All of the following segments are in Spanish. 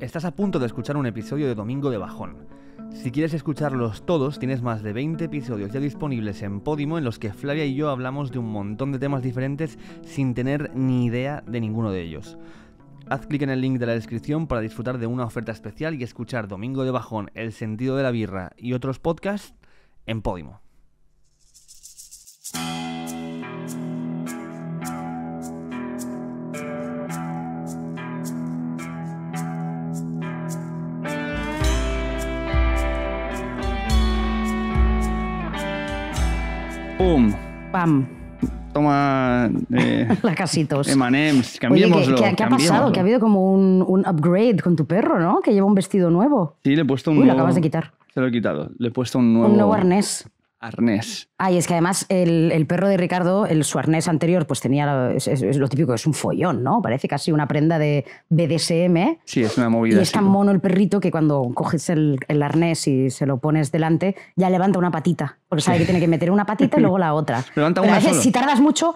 Estás a punto de escuchar un episodio de Domingo de Bajón. Si quieres escucharlos todos, tienes más de 20 episodios ya disponibles en Podimo en los que Flavia y yo hablamos de un montón de temas diferentes sin tener ni idea de ninguno de ellos. Haz clic en el link de la descripción para disfrutar de una oferta especial y escuchar Domingo de Bajón, El Sentido de la Birra y otros podcasts en Podimo. ¡Pum! ¡Pam! Toma... lacasitos. M&M's, cambiémoslo. Oye, ¿qué ha pasado? Que ha habido como un upgrade con tu perro, ¿no? Que lleva un vestido nuevo. Sí, le he puesto un nuevo... Uy, lo acabas de quitar. Se lo he quitado. Le he puesto un nuevo... Un nuevo arnés. Arnés. Ah, y es que además el perro de Ricardo, su arnés anterior, pues tenía... Es lo típico, es un follón, ¿no? Parece casi una prenda de BDSM. Sí, es una movida. Y es tan mono el perrito que cuando coges el arnés y se lo pones delante, ya levanta una patita. Porque sabe que tiene que meter una patita y luego la otra. Levanta una. Pero a veces, solo. Si tardas mucho,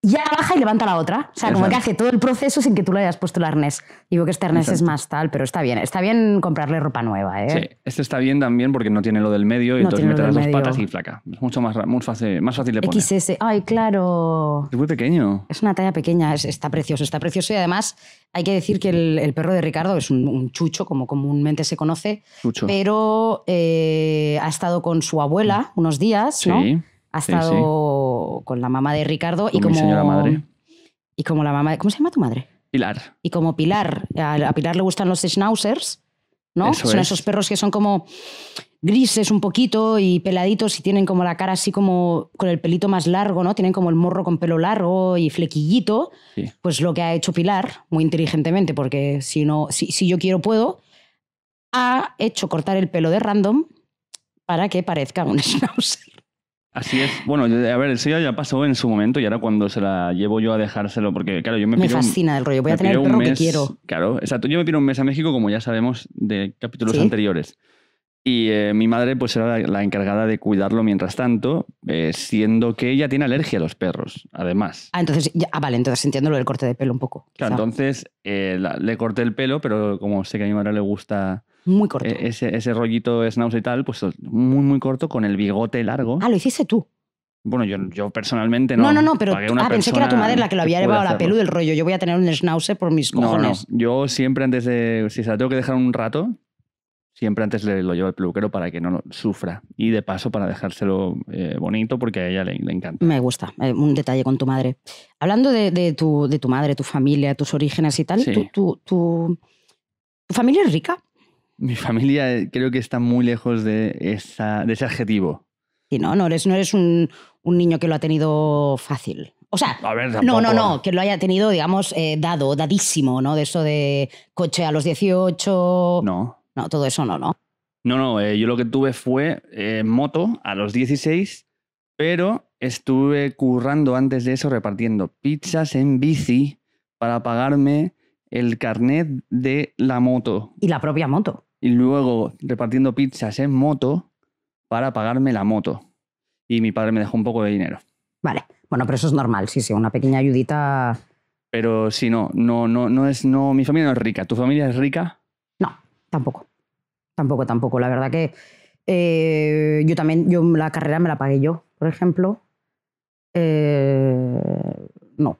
ya baja y levanta la otra. O sea, exacto, como que hace todo el proceso sin que tú le hayas puesto el arnés. Digo que este arnés, exacto, es más tal, pero está bien. Está bien comprarle ropa nueva, ¿eh? Sí, este está bien también porque no tiene lo del medio y no entonces mete las dos patas y flaca. Es mucho más fácil de poner. XS. Ay, claro. Es muy pequeño. Es una talla pequeña. Está precioso, está precioso. Y además hay que decir que el perro de Ricardo es un chucho, como comúnmente se conoce. Chucho. Pero ha estado con su abuela unos días, ¿no? Sí. Ha estado con la mamá de Ricardo y como mi señora madre. Y como la mamá de, ¿cómo se llama tu madre? Pilar. Y como Pilar, a Pilar le gustan los Schnauzers, ¿no? Eso son esos perros que son como grises un poquito y peladitos y tienen como la cara así como con el pelito más largo, ¿no? Tienen como el morro con pelo largo y flequillito. Sí. Pues lo que ha hecho Pilar, muy inteligentemente, porque si yo quiero puedo, ha hecho cortar el pelo de Random para que parezca un Schnauzer. Así es. Bueno, a ver, eso ya pasó en su momento y ahora cuando se la llevo yo a dejárselo, porque claro, yo me fascina el rollo, voy a tener el perro que quiero. Claro, exacto. Yo me piro un mes a México, como ya sabemos de capítulos anteriores. Y mi madre pues era la encargada de cuidarlo mientras tanto, siendo que ella tiene alergia a los perros, además. Ah, entonces, entonces entiendo lo del corte de pelo un poco. Claro, quizá. Entonces le corté el pelo, pero como sé que a mi madre le gusta... Muy corto. Ese rollito Schnauzer y tal, pues muy, muy corto, con el bigote largo. Ah, lo hiciste tú. Bueno, yo personalmente no. No, pero pensé que era tu madre la que lo había llevado a la pelu del rollo. Yo voy a tener un Schnauzer por mis cojones. No, yo siempre antes de... Si se la tengo que dejar un rato, siempre antes lo llevo al peluquero para que no sufra. Y de paso para dejárselo bonito porque a ella le encanta. Me gusta. Un detalle con tu madre. Hablando de tu madre, tu familia, tus orígenes y tal, sí. ¿Tu familia es rica? Mi familia creo que está muy lejos de ese adjetivo. Sí, no eres un niño que lo ha tenido fácil. O sea, a ver, no, que lo haya tenido, digamos, dadísimo, ¿no? De eso de coche a los 18... No, todo eso no, ¿no? Yo lo que tuve fue moto a los 16, pero estuve currando antes de eso repartiendo pizzas en bici para pagarme el carnet de la moto. Y la propia moto. Y luego repartiendo pizzas en moto para pagarme la moto. Y mi padre me dejó un poco de dinero. Vale. Bueno, pero eso es normal, sí, una pequeña ayudita. Pero sí, no, mi familia no es rica. ¿Tu familia es rica? No, tampoco. La verdad que yo la carrera me la pagué yo, por ejemplo. No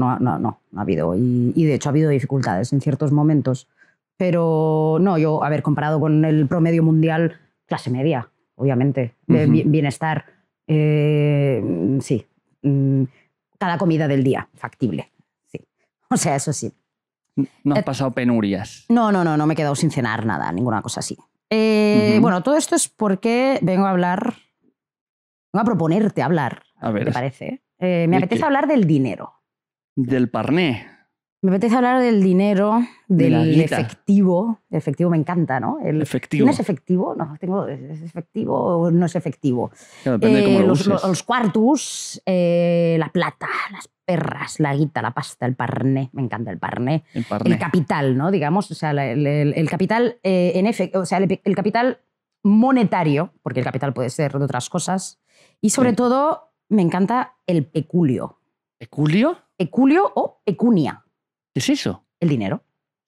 ha habido. Y de hecho ha habido dificultades en ciertos momentos. Pero no, yo, a ver, comparado con el promedio mundial, clase media, obviamente, de bienestar, sí. Cada comida del día, factible, sí. O sea, eso sí. ¿No has pasado penurias? No me he quedado sin cenar nada, ninguna cosa así. Bueno, todo esto es porque vengo a hablar, vengo a proponerte hablar, a ver, ¿te parece? Me apetece hablar del dinero. Del parné. Me apetece hablar del dinero, del efectivo. El efectivo me encanta, ¿no? Efectivo. ¿No es efectivo? No, ¿es efectivo o no es efectivo? Claro, depende de cómo lo uses. Los cuartos, la plata, las perras, la guita, la pasta, el parné. Me encanta el parné. El parné. El capital, ¿no? Digamos, o sea, el capital el capital monetario, porque el capital puede ser de otras cosas. Y sobre todo, me encanta el peculio. ¿Peculio? Peculio o pecunia. ¿Qué es eso? El dinero.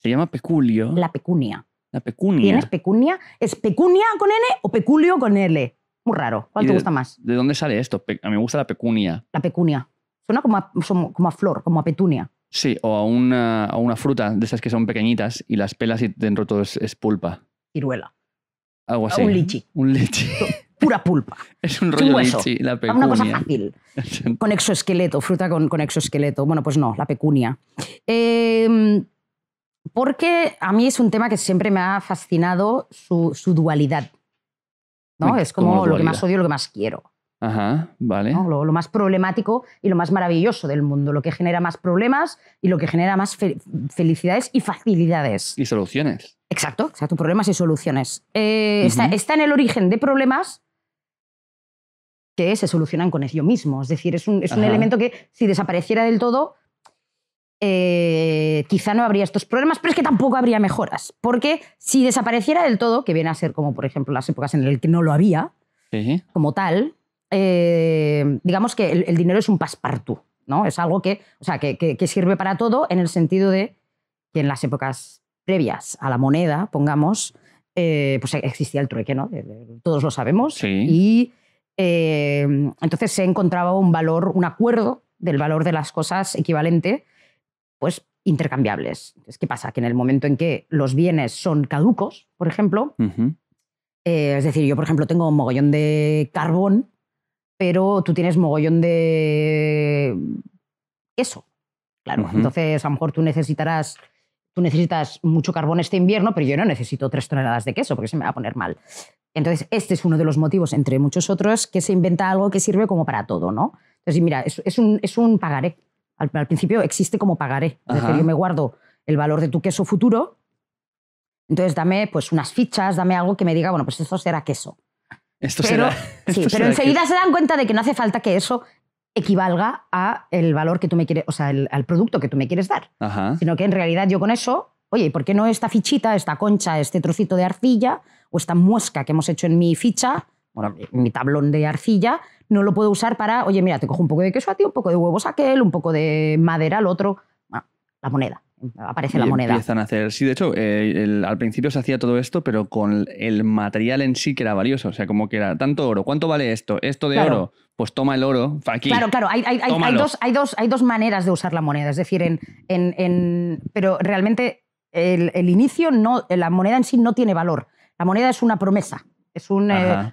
Se llama peculio. La pecunia. La pecunia. ¿Tienes pecunia? ¿Es pecunia con N o peculio con L? Muy raro. ¿Cuál te gusta más? ¿De dónde sale esto? A mí me gusta la pecunia. La pecunia. Suena como a flor, como a petunia. Sí, o a una fruta de esas que son pequeñitas y las pelas y dentro todo es pulpa. Ciruela. Algo así. Un lichi. Un lichi. Pura pulpa. Es un rollo lichi, la pecunia. Una cosa fácil. Con exoesqueleto, fruta con exoesqueleto. Bueno, pues no, la pecunia. Porque a mí es un tema que siempre me ha fascinado su dualidad, ¿no? Es como lo que más odio y lo que más quiero. Ajá, vale. ¿No? Lo más problemático y lo más maravilloso del mundo. Lo que genera más problemas y lo que genera más felicidades y facilidades. Y soluciones. Exacto, exacto, problemas y soluciones. Está en el origen de problemas que se solucionan con ello mismo. Es decir, es un elemento que si desapareciera del todo... quizá no habría estos problemas, pero es que tampoco habría mejoras. Porque si desapareciera del todo, que viene a ser como, por ejemplo, las épocas en las que no lo había, como tal, digamos que el dinero es un passepartout, ¿no? Es algo que sirve para todo, en el sentido de que en las épocas previas a la moneda, pongamos, pues existía el trueque, ¿no? Todos lo sabemos. Sí. Y entonces se encontraba un valor, un acuerdo del valor de las cosas equivalente, pues intercambiables. Entonces, ¿qué pasa? Que en el momento en que los bienes son caducos, por ejemplo, es decir, yo, por ejemplo, tengo un mogollón de carbón, pero tú tienes mogollón de queso. Claro, entonces a lo mejor tú necesitas mucho carbón este invierno, pero yo no necesito 3 toneladas de queso porque se me va a poner mal. Entonces, este es uno de los motivos, entre muchos otros, que se inventa algo que sirve como para todo, ¿no? Entonces, mira, es un pagaré. Al principio existe como pagaré. Es decir, yo me guardo el valor de tu queso futuro, entonces dame pues unas fichas, dame algo que me diga, bueno, pues esto será queso. Pero enseguida se dan cuenta de que no hace falta que eso equivalga a el valor que tú me quieres, o sea, al producto que tú me quieres dar. Ajá. Sino que en realidad yo con eso, oye, ¿por qué no esta fichita, esta concha, este trocito de arcilla o esta muesca que hemos hecho en mi ficha, bueno, mi tablón de arcilla, no lo puedo usar para, oye, mira, te cojo un poco de queso a ti, un poco de huevos a aquel, un poco de madera al otro? Bueno, la moneda. Aparece la moneda. Empiezan a hacer... Sí, de hecho, al principio se hacía todo esto, pero con el material en sí que era valioso. O sea, como que era tanto oro. ¿Cuánto vale esto? ¿Esto de oro? Pues toma el oro. Aquí. Claro, claro. Hay dos maneras de usar la moneda. Es decir, pero realmente el inicio, no, la moneda en sí no tiene valor. La moneda es una promesa.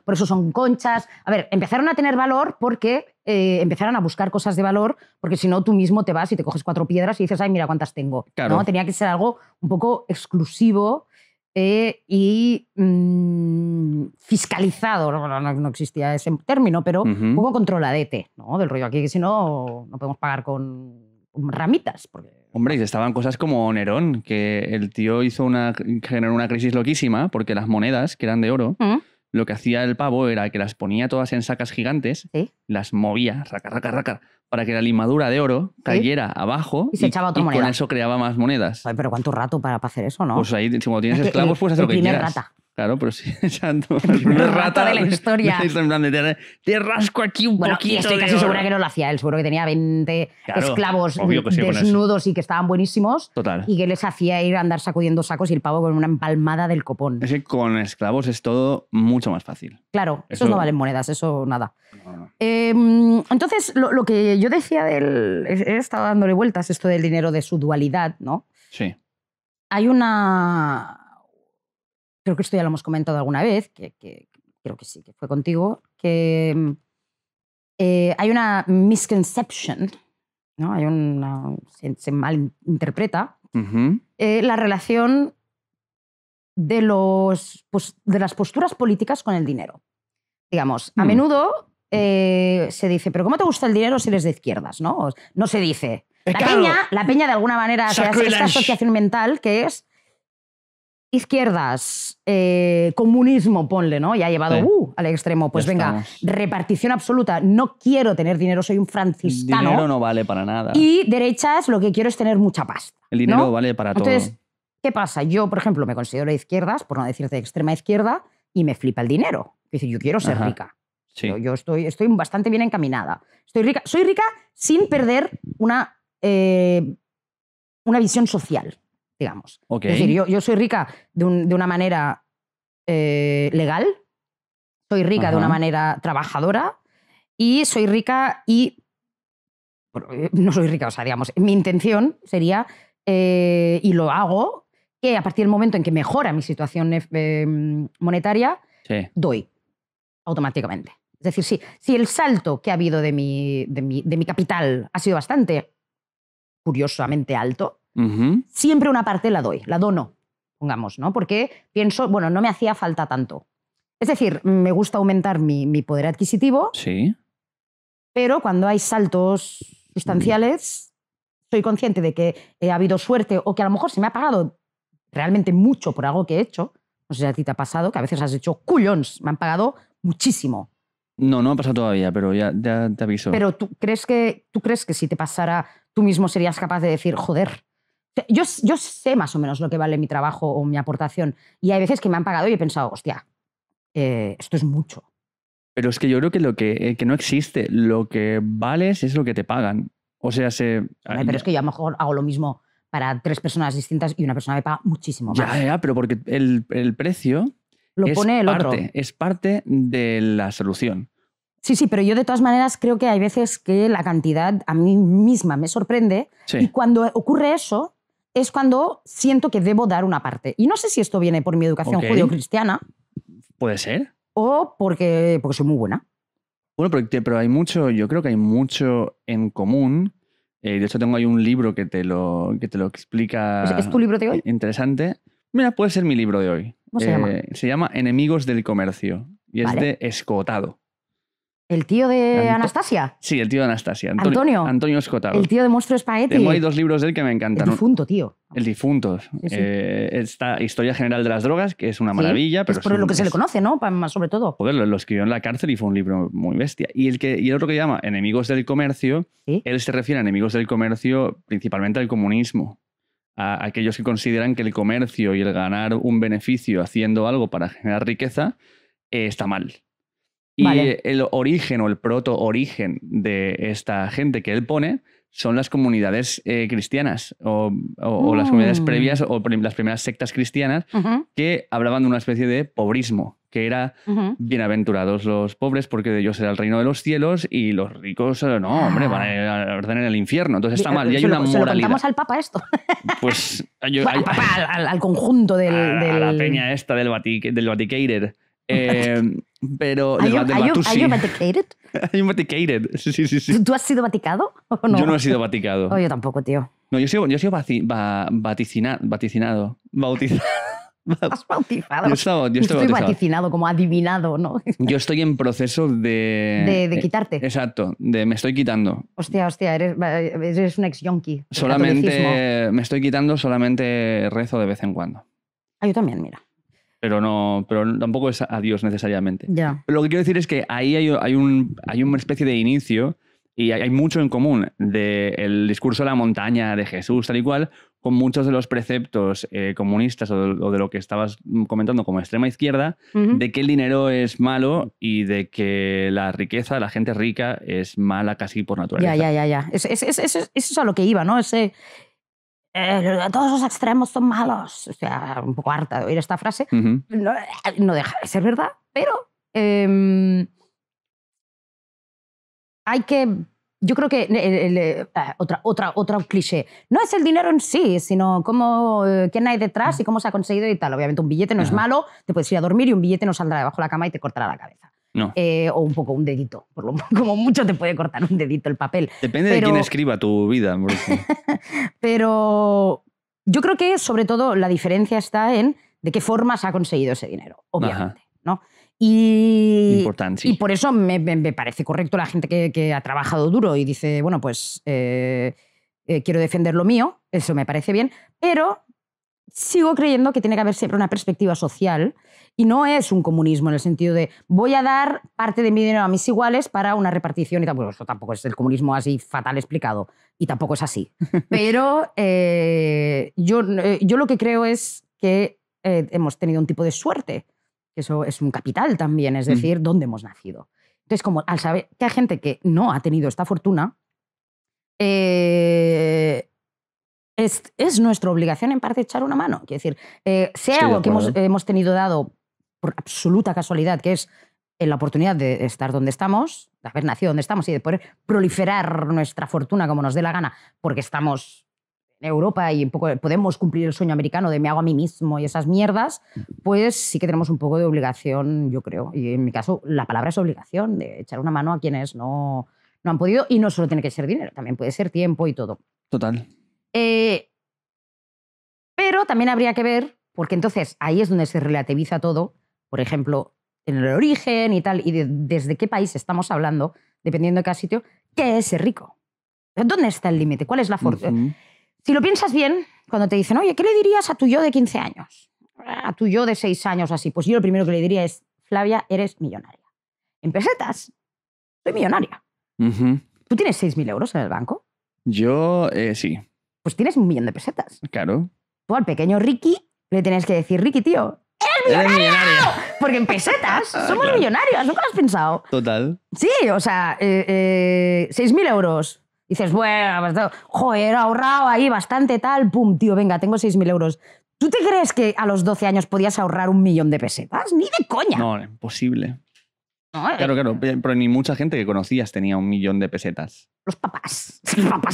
Por eso son conchas. A ver, empezaron a tener valor porque empezaron a buscar cosas de valor, porque si no tú mismo te vas y te coges 4 piedras y dices, ay, mira cuántas tengo. Claro. ¿No? Tenía que ser algo un poco exclusivo y fiscalizado. No existía ese término, pero un poco controladete, ¿no? Del rollo aquí, que si no, no podemos pagar con ramitas, porque... Hombre, y estaban cosas como Nerón, que el tío generó una crisis loquísima porque las monedas, que eran de oro, lo que hacía el pavo era que las ponía todas en sacas gigantes, las movía, raca, para que la limadura de oro cayera abajo y se echaba otra moneda. Con eso creaba más monedas. Ay, pero ¿cuánto rato para hacer eso, no? Pues ahí, cuando tienes esclavos, puedes hacer lo que quieras. Rata. Claro, pero sí, exacto. El primer rata de la historia. Te rasco aquí un poquito. Y estoy casi segura que no lo hacía él. Seguro que tenía 20 esclavos desnudos y que estaban buenísimos. Total. Y que les hacía ir a andar sacudiendo sacos y el pavo con una empalmada del copón. Es que con esclavos es todo mucho más fácil. Claro, eso no valen monedas, eso nada. No. Entonces, lo que yo decía he estado dándole vueltas esto del dinero, de su dualidad, ¿no? Sí. Hay una... Creo que esto ya lo hemos comentado alguna vez, que creo que sí, que fue contigo, que hay una misconception, ¿no? Se malinterpreta la relación de las posturas políticas con el dinero. Digamos, a menudo se dice, pero ¿cómo te gusta el dinero si eres de izquierdas? No, no se dice. La peña de alguna manera se hace esta asociación mental que es... Izquierdas, comunismo, ponle, ¿no? Y ha llevado al extremo. Pues venga, repartición absoluta. No quiero tener dinero, soy un franciscano. El dinero no vale para nada. Y derechas, lo que quiero es tener mucha pasta. El dinero vale para todo. Entonces, ¿qué pasa? Yo, por ejemplo, me considero de izquierdas, por no decirte de extrema izquierda, y me flipa el dinero. Es decir, yo quiero ser rica. Sí. Yo estoy bastante bien encaminada. Estoy rica. Soy rica sin perder una visión social. digamos. Okay. Es decir, yo soy rica de una manera legal, soy rica de una manera trabajadora y soy rica y... Bueno, no soy rica, o sea, digamos, mi intención sería, y lo hago, que a partir del momento en que mejora mi situación monetaria, doy automáticamente. Es decir, si el salto que ha habido de mi capital ha sido bastante, curiosamente, alto, siempre una parte la doy, la dono, pongamos, ¿no? Porque pienso, bueno, no me hacía falta tanto. Es decir, me gusta aumentar mi poder adquisitivo, pero cuando hay saltos sustanciales, soy consciente de que ha habido suerte o que a lo mejor se me ha pagado realmente mucho por algo que he hecho. No sé si a ti te ha pasado, que a veces has hecho cullons, me han pagado muchísimo. No, no ha pasado todavía, pero ya te aviso. Pero ¿tú crees que si te pasara, tú mismo serías capaz de decir, joder, yo sé más o menos lo que vale mi trabajo o mi aportación, y hay veces que me han pagado y he pensado, hostia, esto es mucho. Pero es que yo creo que lo que no existe, lo que vales es lo que te pagan. O sea, pero es que yo a lo mejor hago lo mismo para 3 personas distintas y una persona me paga muchísimo más. Ya, pero porque el precio... Lo pone el otro. Es parte de la solución. Sí, pero yo de todas maneras creo que hay veces que la cantidad a mí misma me sorprende y cuando ocurre eso es cuando siento que debo dar una parte. Y no sé si esto viene por mi educación judio-cristiana. Puede ser. O porque soy muy buena. Bueno, pero yo creo que hay mucho en común. De hecho, tengo ahí un libro que te lo explica. ¿Es tu libro de hoy? Interesante. Mira, puede ser mi libro de hoy. ¿Cómo se llama? Se llama Enemigos del Comercio y es de Escohotado. ¿El tío de Anastasia? Sí, el tío de Anastasia. Antonio Escohotado. El tío de Monstruo Espagueti. Tengo ahí 2 libros de él que me encantan. El difunto, tío. El difunto. Sí. Esta Historia General de las Drogas, que es una maravilla. Pero es por lo que se le conoce, ¿no? Sobre todo. Joder, lo escribió en la cárcel y fue un libro muy bestia. Y el otro que llama Enemigos del Comercio, él se refiere a enemigos del comercio principalmente al comunismo. A aquellos que consideran que el comercio y el ganar un beneficio haciendo algo para generar riqueza está mal. Y el origen o el proto-origen de esta gente que él pone son las comunidades cristianas o las comunidades previas o las primeras sectas cristianas que hablaban de una especie de pobrismo, que era bienaventurados los pobres porque de ellos era el reino de los cielos y los ricos, no, hombre, van a arder en el infierno. Entonces está mal y hay una moralidad. ¿Se lo contamos al Papa esto? Pues... al conjunto del... A la peña esta del Vaticated. Pero ¿Hay un Vaticated? Sí. ¿Tú has sido vaticado o no? Yo no he sido vaticado. Yo tampoco, tío. No, yo he sido bautizado. ¿Has bautizado? Yo estoy bautizado. Vaticinado, como adivinado, ¿no? Yo estoy en proceso de quitarte. Exacto, me estoy quitando. Hostia, eres un ex-yonki. Me estoy quitando, solamente rezo de vez en cuando. Yo también, mira. Pero tampoco es a Dios necesariamente. Ya. Pero lo que quiero decir es que ahí hay una especie de inicio y hay mucho en común del discurso de la montaña, de Jesús, tal y cual, con muchos de los preceptos comunistas o de lo que estabas comentando como extrema izquierda, de que el dinero es malo y de que la riqueza, la gente rica, es mala casi por naturaleza. Ya. Eso es a lo que iba, ¿no? Todos los extremos son malos. O sea, un poco harta de oír esta frase. No deja de ser verdad, pero hay que... Yo creo que... otro cliché. No es el dinero en sí, sino quién hay detrás y cómo se ha conseguido y tal. Obviamente un billete no es malo, te puedes ir a dormir y un billete no saldrá debajo de la cama y te cortará la cabeza. No. O un poco un dedito, como mucho te puede cortar un dedito el papel. Depende de quién escriba tu vida. Pero yo creo que sobre todo la diferencia está en de qué forma se ha conseguido ese dinero, obviamente, ¿no? Y por eso me parece correcto la gente que ha trabajado duro y dice, bueno, pues quiero defender lo mío, eso me parece bien, pero... Sigo creyendo que tiene que haber siempre una perspectiva social y no es un comunismo en el sentido de voy a dar parte de mi dinero a mis iguales para una repartición y tal. Bueno, eso tampoco es el comunismo así fatal explicado y tampoco es así. Pero yo lo que creo es que hemos tenido un tipo de suerte, que eso es un capital también, es decir, dónde hemos nacido. Entonces, como al saber que hay gente que no ha tenido esta fortuna, es nuestra obligación en parte echar una mano. Quiero decir, sea algo que hemos tenido dado por absoluta casualidad, que es la oportunidad de estar donde estamos, de haber nacido donde estamos y de poder proliferar nuestra fortuna como nos dé la gana, porque estamos en Europa y un poco podemos cumplir el sueño americano de me hago a mí mismo y esas mierdas, pues sí que tenemos un poco de obligación, yo creo. Y en mi caso, la palabra es obligación, de echar una mano a quienes no han podido. Y no solo tiene que ser dinero, también puede ser tiempo y todo. Total. Pero también habría que ver, porque entonces ahí es donde se relativiza todo, por ejemplo, en el origen y tal, y desde qué país estamos hablando, dependiendo de cada sitio, ¿qué es ser rico? ¿Dónde está el límite? ¿Cuál es la fortuna? Si lo piensas bien, cuando te dicen, oye, ¿qué le dirías a tu yo de 15 años? A tu yo de 6 años, así. Pues yo lo primero que le diría es, Flavia, eres millonaria. En pesetas, soy millonaria. ¿Tú tienes 6.000 euros en el banco? Yo, sí. Pues tienes 1 millón de pesetas. Claro. Tú al pequeño Ricky le tienes que decir, Ricky, tío, ¡eres millonario! Porque en pesetas somos millonarios, nunca lo has pensado. Total. Sí, o sea, 6.000 euros. Dices, bueno, joder, he ahorrado ahí bastante tal, pum, tío, venga, tengo 6.000 euros. ¿Tú te crees que a los 12 años podías ahorrar 1 millón de pesetas? ¡Ni de coña! No, imposible. No, claro, pero ni mucha gente que conocías tenía 1 millón de pesetas. Los papás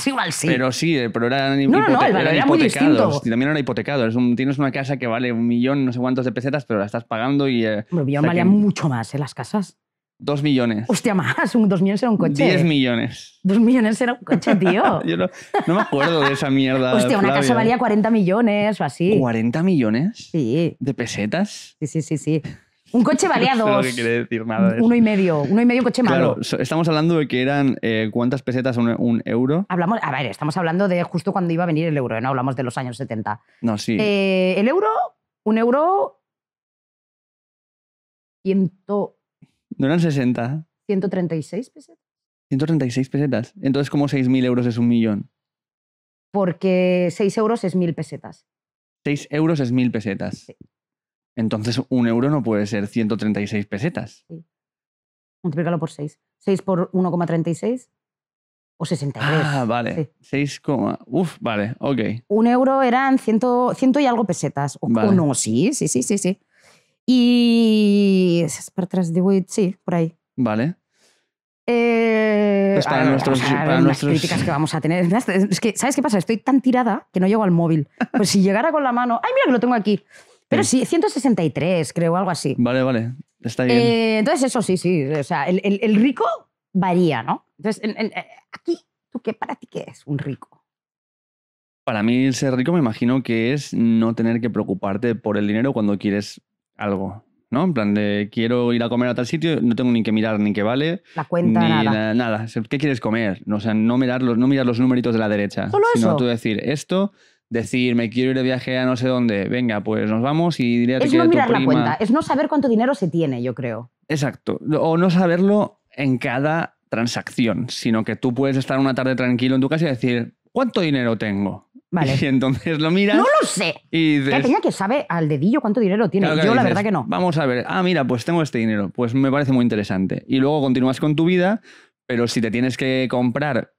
igual sí. Pero sí, pero eran, eran hipotecados. Y también era hipotecado. Tienes una casa que vale 1 millón, no sé cuántos de pesetas, pero la estás pagando y... Pero valían mucho más, ¿eh? Las casas. 2 millones. Hostia, más. 2 millones era un coche. 10 millones. 2 millones era un coche, tío. Yo no me acuerdo de esa mierda. Hostia, una casa valía 40 millones o así. ¿40 millones? Sí. ¿De pesetas? Sí. Un coche valía 2. No sé lo que quiere decir nada de eso. 1,5. 1,5 coche malo. Claro, estamos hablando de que eran ¿cuántas pesetas un euro? Hablamos, a ver, estamos hablando de justo cuando iba a venir el euro, no hablamos de los años 70. No, sí. El euro, 1 euro... 100... ¿No eran 60? 136 pesetas. 136 pesetas. Entonces, ¿cómo 6.000 euros es 1 millón? Porque 6 euros es 1.000 pesetas. 6 euros es 1.000 pesetas. Sí. Entonces, 1 euro no puede ser 136 pesetas. Sí. Multiplícalo por 6. 6 por 1,36 o 63. Ah, vale. Sí. 6, uf, vale, ok. 1 euro eran 100 y algo pesetas. O vale. No, sí. Y... para atrás de Witt, sí, por ahí. Vale. Pues para nuestros... Para nuestros... Las críticas que vamos a tener. Es que, ¿sabes qué pasa? Estoy tan tirada que no llego al móvil. Pues si llegara con la mano... ¡Ay, mira que lo tengo aquí! Pero sí, 163, creo, algo así. Vale. Está bien. Entonces, eso sí. O sea, el rico varía, ¿no? Entonces, aquí, ¿tú qué, para ti qué es un rico? Para mí, ser rico me imagino que es no tener que preocuparte por el dinero cuando quieres algo, ¿no? En plan de quiero ir a comer a tal sitio, no tengo ni que mirar ni que vale. La cuenta, ni nada. ¿Qué quieres comer? O sea, no mirar los numeritos de la derecha. Solo sino eso. Tú decir esto... Decir, me quiero ir de viaje a no sé dónde, venga, pues nos vamos y diré a tu prima. Es no mirar la cuenta, es no saber cuánto dinero se tiene, yo creo. Exacto, o no saberlo en cada transacción, sino que tú puedes estar una tarde tranquilo en tu casa y decir, ¿cuánto dinero tengo? Vale. Y entonces lo miras... ¡No lo sé! Y dices, peña que sabe al dedillo cuánto dinero tiene, claro, yo la verdad que no. Vamos a ver, mira, pues tengo este dinero, pues me parece muy interesante. Y luego continúas con tu vida, pero si te tienes que comprar...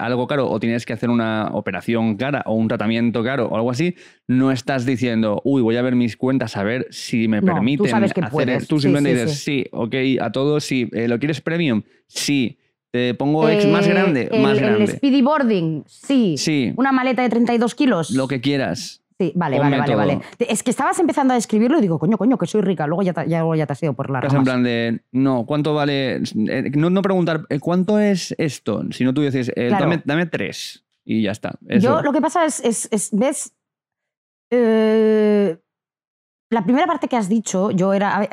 algo caro o tienes que hacer una operación cara o un tratamiento caro o algo así, no estás diciendo, uy, voy a ver mis cuentas a ver si me permiten. Tú sabes que puedes. Tú simplemente dices, sí, ok, a todos, sí. ¿Lo quieres premium? Sí. ¿Te pongo X más grande? Más grande. ¿El speedy boarding? Sí. ¿Una maleta de 32 kilos? Lo que quieras. Sí, vale. Es que estabas empezando a describirlo y digo, coño, que soy rica. Luego ya te has ido por la ramas. En plan de, no, ¿cuánto vale? No preguntar, ¿cuánto es esto? Si no tú dices, claro. dame 3 y ya está. Eso. Yo lo que pasa es ves... la primera parte que has dicho,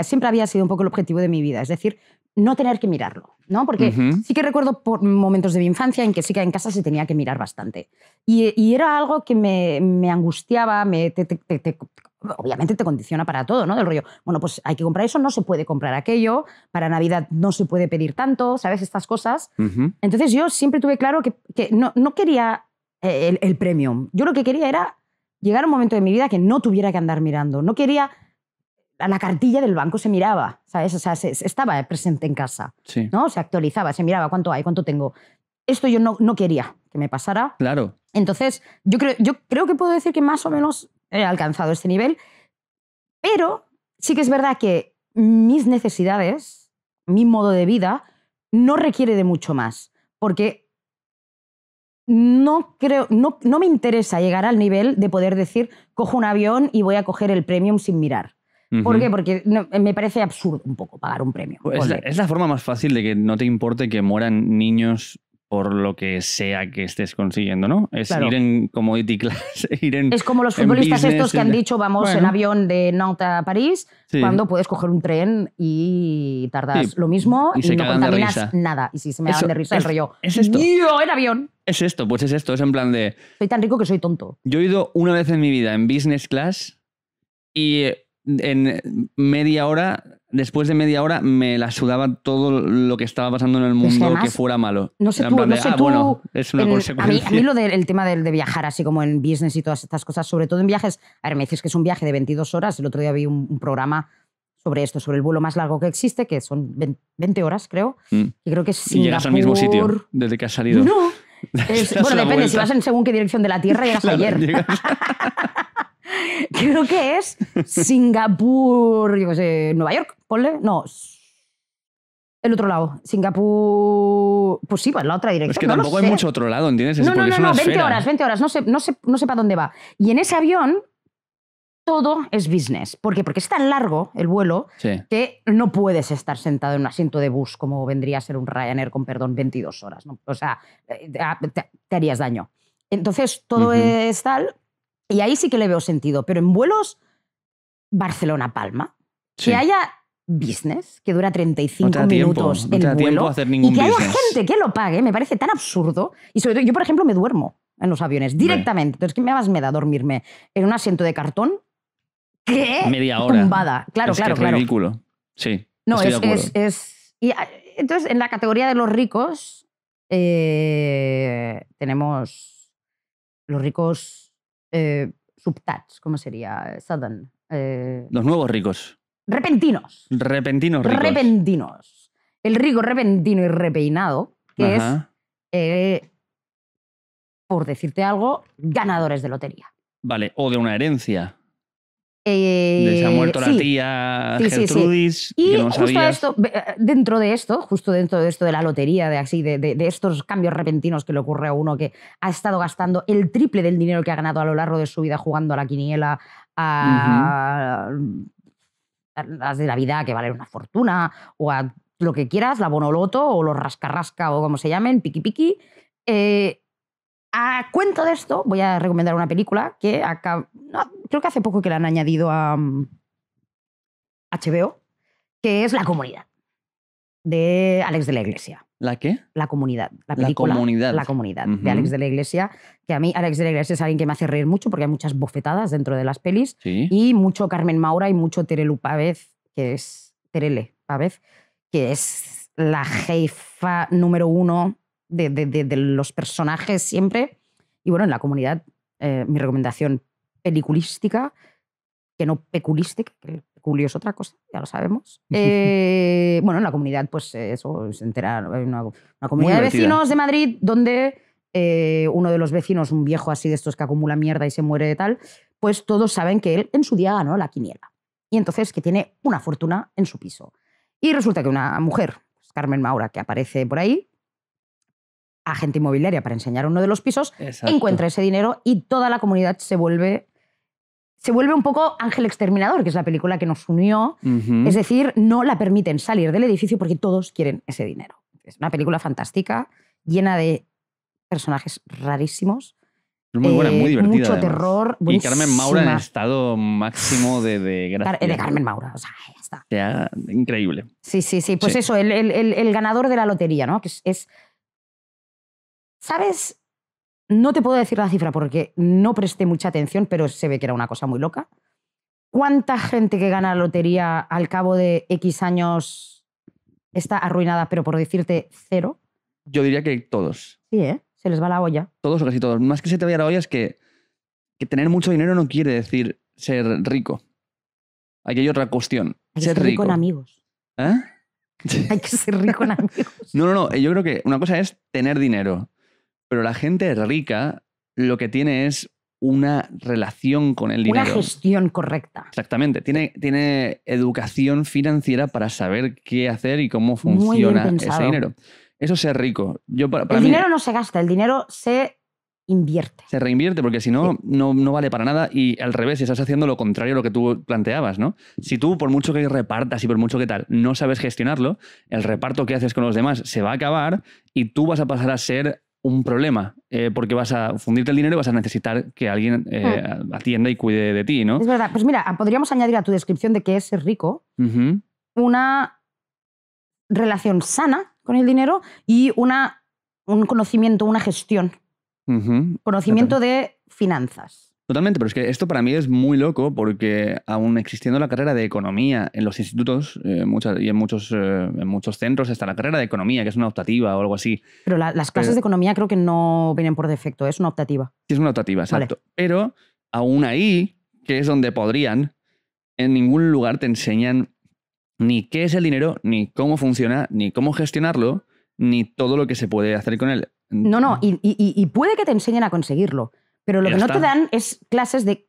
siempre había sido un poco el objetivo de mi vida. Es decir, no tener que mirarlo, ¿no? Porque sí que recuerdo por momentos de mi infancia en que sí que en casa se tenía que mirar bastante. Y era algo que me angustiaba, obviamente te condiciona para todo, ¿no? Del rollo, bueno, pues hay que comprar eso, no se puede comprar aquello, para Navidad no se puede pedir tanto, ¿sabes? Estas cosas. Entonces yo siempre tuve claro que no quería el premium. Yo lo que quería era llegar a un momento de mi vida que no tuviera que andar mirando. No quería... La cartilla del banco se miraba, ¿sabes? O sea, estaba presente en casa, ¿no? Se actualizaba, se miraba cuánto hay, cuánto tengo. Esto yo no quería que me pasara. Claro. Entonces, yo creo que puedo decir que más o menos he alcanzado este nivel, pero sí que es verdad que mis necesidades, mi modo de vida, no requiere de mucho más, porque no me interesa llegar al nivel de poder decir, cojo un avión y voy a coger el premium sin mirar. ¿Por qué? Porque me parece absurdo un poco pagar un premio. Es la forma más fácil de que no te importe que mueran niños por lo que sea que estés consiguiendo, ¿no? Es claro. Ir en commodity class, ir en... Es como los futbolistas business, estos que han dicho, vamos en avión de Nantes a París, sí. Cuando puedes coger un tren y tardas sí. Lo mismo y no contaminas nada. Y si se me daban de risa el rollo, es esto. ¡Yo en avión! Es esto, pues es esto. Es en plan de... Soy tan rico que soy tonto. Yo he ido una vez en mi vida en business class y... en media hora, después de media hora, me la sudaba todo lo que estaba pasando en el mundo, es que, además, que fuera malo. No sé tú, de, no sé tú, bueno, es una consecuencia. A mí lo del tema de viajar así como en business y todas estas cosas, sobre todo en viajes... A ver, me dices que es un viaje de 22 horas. El otro día vi un programa sobre esto, sobre el vuelo más largo que existe, que son 20 horas, creo. Y creo que es Singapur. Y llegas al mismo sitio desde que has salido. No. Bueno, depende. Vuelta. Si vas en según qué dirección de la Tierra, llegas claro, ayer. Llegas. Creo que es Singapur, yo qué sé, Nueva York, ponle. No, el otro lado. Singapur... Pues sí, pues la otra dirección. Es que no tampoco hay mucho otro lado, ¿entiendes? Es no, 20 horas. No sé para dónde va. Y en ese avión todo es business. ¿Por qué? Porque es tan largo el vuelo sí. Que no puedes estar sentado en un asiento de bus como vendría a ser un Ryanair con, perdón, 22 horas. ¿No? O sea, te harías daño. Entonces todo es tal... Y ahí sí que le veo sentido. Pero en vuelos Barcelona-Palma, sí. Que haya business, que dura 35 minutos en vuelo, tiempo a hacer ningún y que business. Haya gente que lo pague, me parece tan absurdo. Y sobre todo, yo, por ejemplo, me duermo en los aviones directamente. Bien. Entonces, ¿qué más me da dormirme en un asiento de cartón que media hora tumbada? Claro, claro, claro. Es ridículo. Sí, no, entonces, en la categoría de los ricos, tenemos los ricos... subtats, ¿cómo sería? Sudden. Los nuevos ricos. Repentinos. Repentinos ricos. Repentinos. El rico repentino y repeinado, que ajá. Es, por decirte algo, ganadores de lotería. Vale, o de una herencia. Se ha muerto la tía Gertrudis. Sí. Y que no justo esto, dentro de esto de la lotería, de estos cambios repentinos que le ocurre a uno que ha estado gastando el triple del dinero que ha ganado a lo largo de su vida jugando a la quiniela, a las de Navidad que valen una fortuna, o a lo que quieras, la bonoloto o los rascarrasca o como se llamen, piqui piqui. A cuento de esto, voy a recomendar una película que creo que hace poco que la han añadido a HBO, que es La Comunidad, de Alex de la Iglesia. ¿La qué? La Comunidad. La película. La Comunidad. La Comunidad, de Alex de la Iglesia. Que a mí, Alex de la Iglesia es alguien que me hace reír mucho porque hay muchas bofetadas dentro de las pelis. ¿Sí? Y mucho Carmen Maura y mucho Terele Pávez, que es la jefa número uno de los personajes siempre. Y bueno, en La Comunidad, mi recomendación peliculística, que no peculística, que el peculio es otra cosa, ya lo sabemos. Bueno, en La Comunidad, pues eso, se enteraron. Hay una comunidad de vecinos de Madrid donde uno de los vecinos, un viejo así de estos que acumula mierda y se muere de tal, pues todos saben que él en su día ganó la quiniela. Y entonces que tiene una fortuna en su piso. Y resulta que una mujer, pues Carmen Maura, que aparece por ahí, agente inmobiliaria para enseñar uno de los pisos, exacto. Encuentra ese dinero y toda la comunidad se vuelve un poco Ángel Exterminador, que es la película que nos unió. Es decir, no la permiten salir del edificio porque todos quieren ese dinero. Es una película fantástica, llena de personajes rarísimos. Es muy buena, muy divertida. Mucho terror. Buenísima. Y Carmen Maura en el estado máximo de gracia. De Carmen Maura, o sea, ya está. Ya, increíble. Sí, sí, sí. Pues sí. Eso, el ganador de la lotería, ¿no? Que es ¿sabes? No te puedo decir la cifra porque no presté mucha atención, pero se ve que era una cosa muy loca. ¿Cuánta gente que gana la lotería al cabo de X años está arruinada, pero por decirte cero? Yo diría que todos. Sí, ¿eh? Se les va la olla. Todos o casi todos. Más que se te vaya la olla es que tener mucho dinero no quiere decir ser rico. Aquí hay otra cuestión. Hay que ser rico en amigos. ¿Eh? Hay que ser rico en amigos. No, no, no. Yo creo que una cosa es tener dinero. Pero la gente rica lo que tiene es una relación con el dinero. Una gestión correcta. Exactamente. Tiene educación financiera para saber qué hacer y cómo funciona ese dinero. Eso es ser rico. Para mí, el dinero no se gasta, el dinero se invierte. Se reinvierte, porque si no, no vale para nada. Y al revés, estás haciendo lo contrario a lo que tú planteabas, ¿no? Si tú, por mucho que repartas y por mucho que tal, no sabes gestionarlo, el reparto que haces con los demás se va a acabar y tú vas a pasar a ser un problema, porque vas a fundirte el dinero y vas a necesitar que alguien atienda y cuide de ti, ¿no? Es verdad. Pues mira, podríamos añadir a tu descripción de qué es ser rico una relación sana con el dinero y un conocimiento, una gestión. Conocimiento de finanzas. Totalmente, pero es que esto para mí es muy loco porque aún existiendo la carrera de economía en los institutos y en muchos centros está la carrera de economía, que es una optativa o algo así. Pero las clases de economía creo que no vienen por defecto, es una optativa. Sí, es una optativa, exacto. Vale. Pero aún ahí, que es donde podrían, en ningún lugar te enseñan ni qué es el dinero, ni cómo funciona, ni cómo gestionarlo, ni todo lo que se puede hacer con él. No, no, y puede que te enseñen a conseguirlo. Pero lo que no te dan es clases de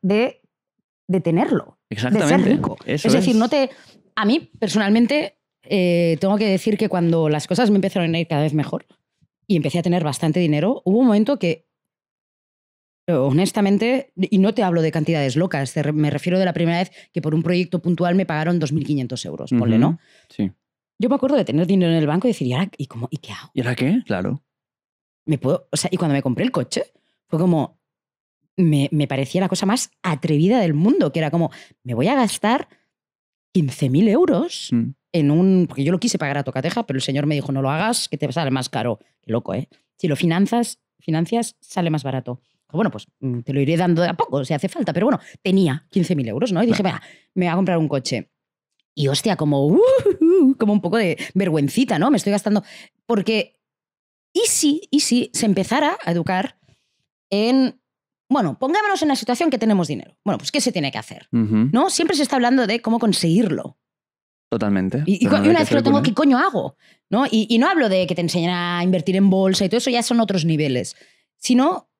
tenerlo, exactamente, de ser rico. Es decir, no te... A mí, personalmente, tengo que decir que cuando las cosas me empezaron a ir cada vez mejor y empecé a tener bastante dinero, hubo un momento que, honestamente, y no te hablo de cantidades locas, me refiero de la primera vez que por un proyecto puntual me pagaron 2.500 euros, ponle, ¿no? Sí. Yo me acuerdo de tener dinero en el banco y decir, ¿y ahora ¿y qué hago? ¿Y ahora qué? Claro. ¿Me puedo? O sea, y cuando me compré el coche, fue como... Me parecía la cosa más atrevida del mundo, que era como, me voy a gastar 15.000 euros en un... Porque yo lo quise pagar a tocateja, pero el señor me dijo, no lo hagas, que te sale más caro. Qué loco, ¿eh? Si lo financias, sale más barato. Bueno, pues te lo iré dando de a poco, o sea, hace falta. Pero bueno, tenía 15.000 euros, ¿no? Y dije, venga, me voy a comprar un coche. Y hostia, como un poco de vergüencita, ¿no? Me estoy gastando... Porque, ¿y si se empezara a educar en... Bueno, pongámonos en la situación que tenemos dinero. Bueno, pues ¿qué se tiene que hacer? ¿No? Siempre se está hablando de cómo conseguirlo. Totalmente. Y una vez que lo tengo, ¿qué coño hago? ¿No? Y no hablo de que te enseñen a invertir en bolsa y todo eso, ya son otros niveles. Sino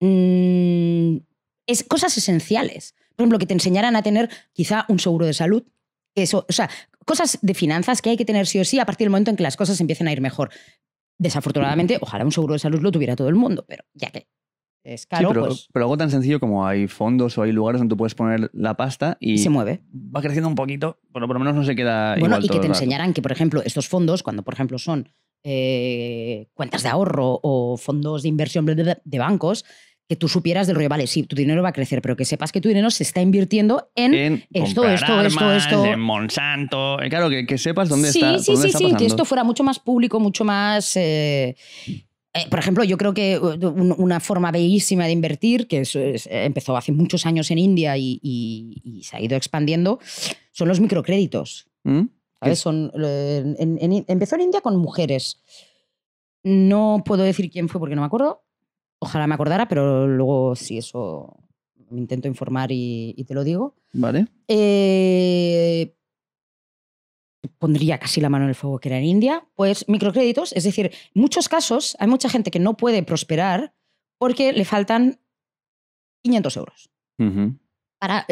es cosas esenciales. Por ejemplo, que te enseñaran a tener quizá un seguro de salud. Eso, o sea, cosas de finanzas que hay que tener sí o sí a partir del momento en que las cosas empiecen a ir mejor. Desafortunadamente, ojalá un seguro de salud lo tuviera todo el mundo, pero ya que... Es caro, sí, pero algo tan sencillo como hay fondos o hay lugares donde tú puedes poner la pasta y se mueve. Va creciendo un poquito, pero por lo menos no se queda igual y todo que te enseñaran que, por ejemplo, estos fondos, cuando por ejemplo son cuentas de ahorro o fondos de inversión de bancos, que tú supieras del rollo, vale, sí, tu dinero va a crecer, pero que sepas que tu dinero se está invirtiendo en esto, esto. En Monsanto, claro, que sepas dónde está. Sí, que esto fuera mucho más público, mucho más... por ejemplo, yo creo que una forma bellísima de invertir, que empezó hace muchos años en India y se ha ido expandiendo, son los microcréditos. ¿Sabes? Empezó en India con mujeres. No puedo decir quién fue porque no me acuerdo. Ojalá me acordara, pero luego sí, eso me intento informar y te lo digo. Vale. Pondría casi la mano en el fuego que era en India, pues microcréditos, es decir, en muchos casos hay mucha gente que no puede prosperar porque le faltan 500 euros para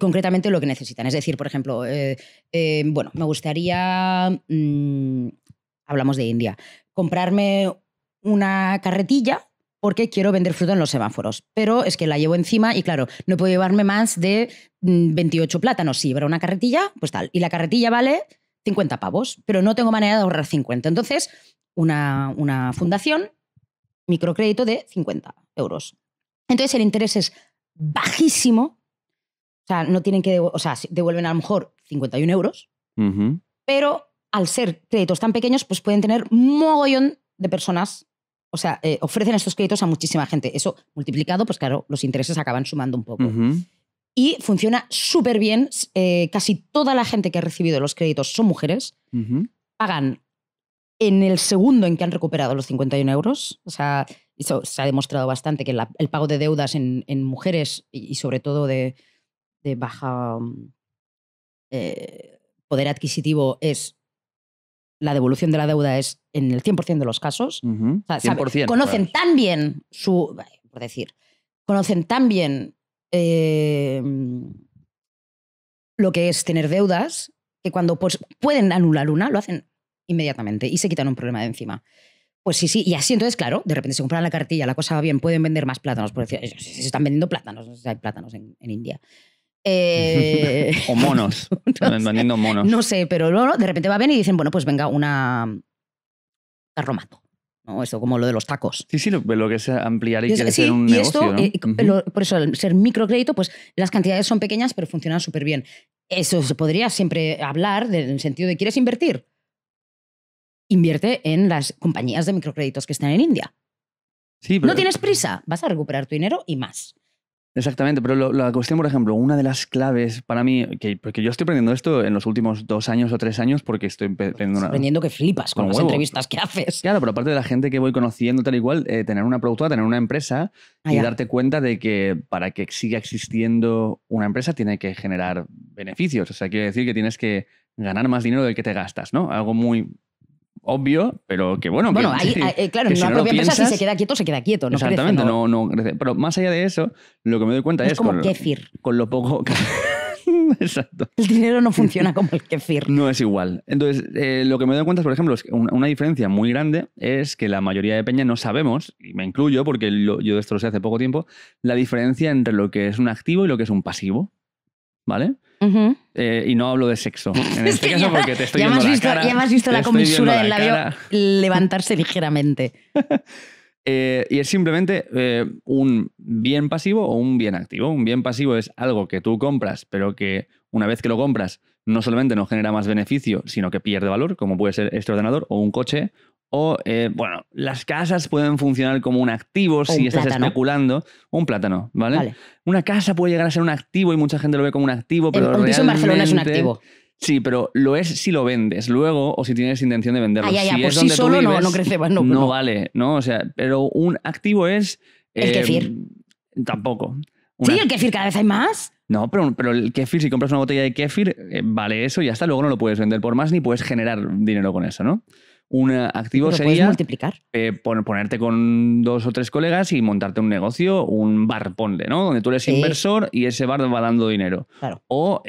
concretamente lo que necesitan. Es decir, por ejemplo, bueno, me gustaría, hablamos de India, comprarme una carretilla porque quiero vender fruta en los semáforos. Pero es que la llevo encima y, claro, no puedo llevarme más de 28 plátanos. Si llevara una carretilla, pues tal. Y la carretilla vale 50 pavos, pero no tengo manera de ahorrar 50. Entonces, una fundación, microcrédito de 50 euros. Entonces, el interés es bajísimo. O sea, no tienen que... O sea, devuelven a lo mejor 51 euros. Pero al ser créditos tan pequeños, pues pueden tener un mogollón de personas... O sea, ofrecen estos créditos a muchísima gente. Eso multiplicado, pues claro, los intereses acaban sumando un poco. Y funciona súper bien. Casi toda la gente que ha recibido los créditos son mujeres. Pagan en el segundo en que han recuperado los 51 euros. O sea, eso se ha demostrado bastante, que el pago de deudas en mujeres y sobre todo de baja poder adquisitivo es la devolución de la deuda es en el 100% de los casos. Uh-huh. O sea, 100%, conocen tan bien su... Por decir, conocen tan bien lo que es tener deudas que cuando pues, pueden anular una, lo hacen inmediatamente y se quitan un problema de encima. Pues sí, sí. Y así, entonces, claro, de repente se compran la cartilla, la cosa va bien, pueden vender más plátanos. Por decir, se están vendiendo plátanos, no sé si hay plátanos en India. O monos, vendiendo monos. No sé, pero luego de repente va bien y dicen, bueno, pues venga, una carromato, ¿no? Esto como lo de los tacos. Sí, sí, lo que es ampliar y crecer un negocio. Y esto, ¿no? Por eso, al ser microcrédito, pues las cantidades son pequeñas, pero funcionan súper bien. Eso se podría siempre hablar en el sentido de, ¿quieres invertir? Invierte en las compañías de microcréditos que están en India. Sí, pero... No tienes prisa, vas a recuperar tu dinero y más. Exactamente, pero la cuestión, por ejemplo, una de las claves para mí, porque yo estoy aprendiendo esto en los últimos 2 años o 3 años porque estoy aprendiendo... Estás aprendiendo que flipas con las entrevistas que haces. Claro, pero aparte de la gente que voy conociendo tal y cual, tener una productora, tener una empresa y darte cuenta de que para que siga existiendo una empresa tiene que generar beneficios. O sea, quiere decir que tienes que ganar más dinero del que te gastas, ¿no? Algo muy... obvio, pero que bueno... Bueno, que, ahí, claro, en una propia empresa, si se queda quieto, se queda quieto. No exactamente, crece, no crece. Pero más allá de eso, lo que me doy cuenta es... como el kéfir. Con lo poco... Exacto. El dinero no funciona como el kéfir. No es igual. Entonces, lo que me doy cuenta, por ejemplo, es que una diferencia muy grande es que la mayoría de peña no sabemos, y me incluyo porque yo esto lo sé hace poco tiempo, la diferencia entre lo que es un activo y lo que es un pasivo. ¿Vale? Uh-huh. Y no hablo de sexo. En este caso, porque te estoy viendo la cara. Ya me has visto la comisura del labio levantarse ligeramente. Y es simplemente un bien pasivo o un bien activo. Un bien pasivo es algo que tú compras, pero que una vez que lo compras, no solamente no genera más beneficio, sino que pierde valor, como puede ser este ordenador o un coche. O, bueno, las casas pueden funcionar como un activo o si estás especulando. O un plátano, ¿vale? Una casa puede llegar a ser un activo y mucha gente lo ve como un activo, pero realmente... Un piso en Barcelona es un activo. Sí, pero lo es si lo vendes luego o si tienes intención de venderlo. Si pues es donde solo tú vives, no crece. Bueno, no vale, ¿no? O sea, pero un activo es... ¿El kéfir? Tampoco. Sí, el kéfir cada vez hay más. No, pero el kéfir, si compras una botella de kéfir, vale eso y hasta luego no lo puedes vender por más ni puedes generar dinero con eso, ¿no? Un activo pero sería multiplicar. Ponerte con 2 o 3 colegas y montarte un negocio, un bar, ponle, ¿no? Donde tú eres inversor y ese bar va dando dinero. Claro. O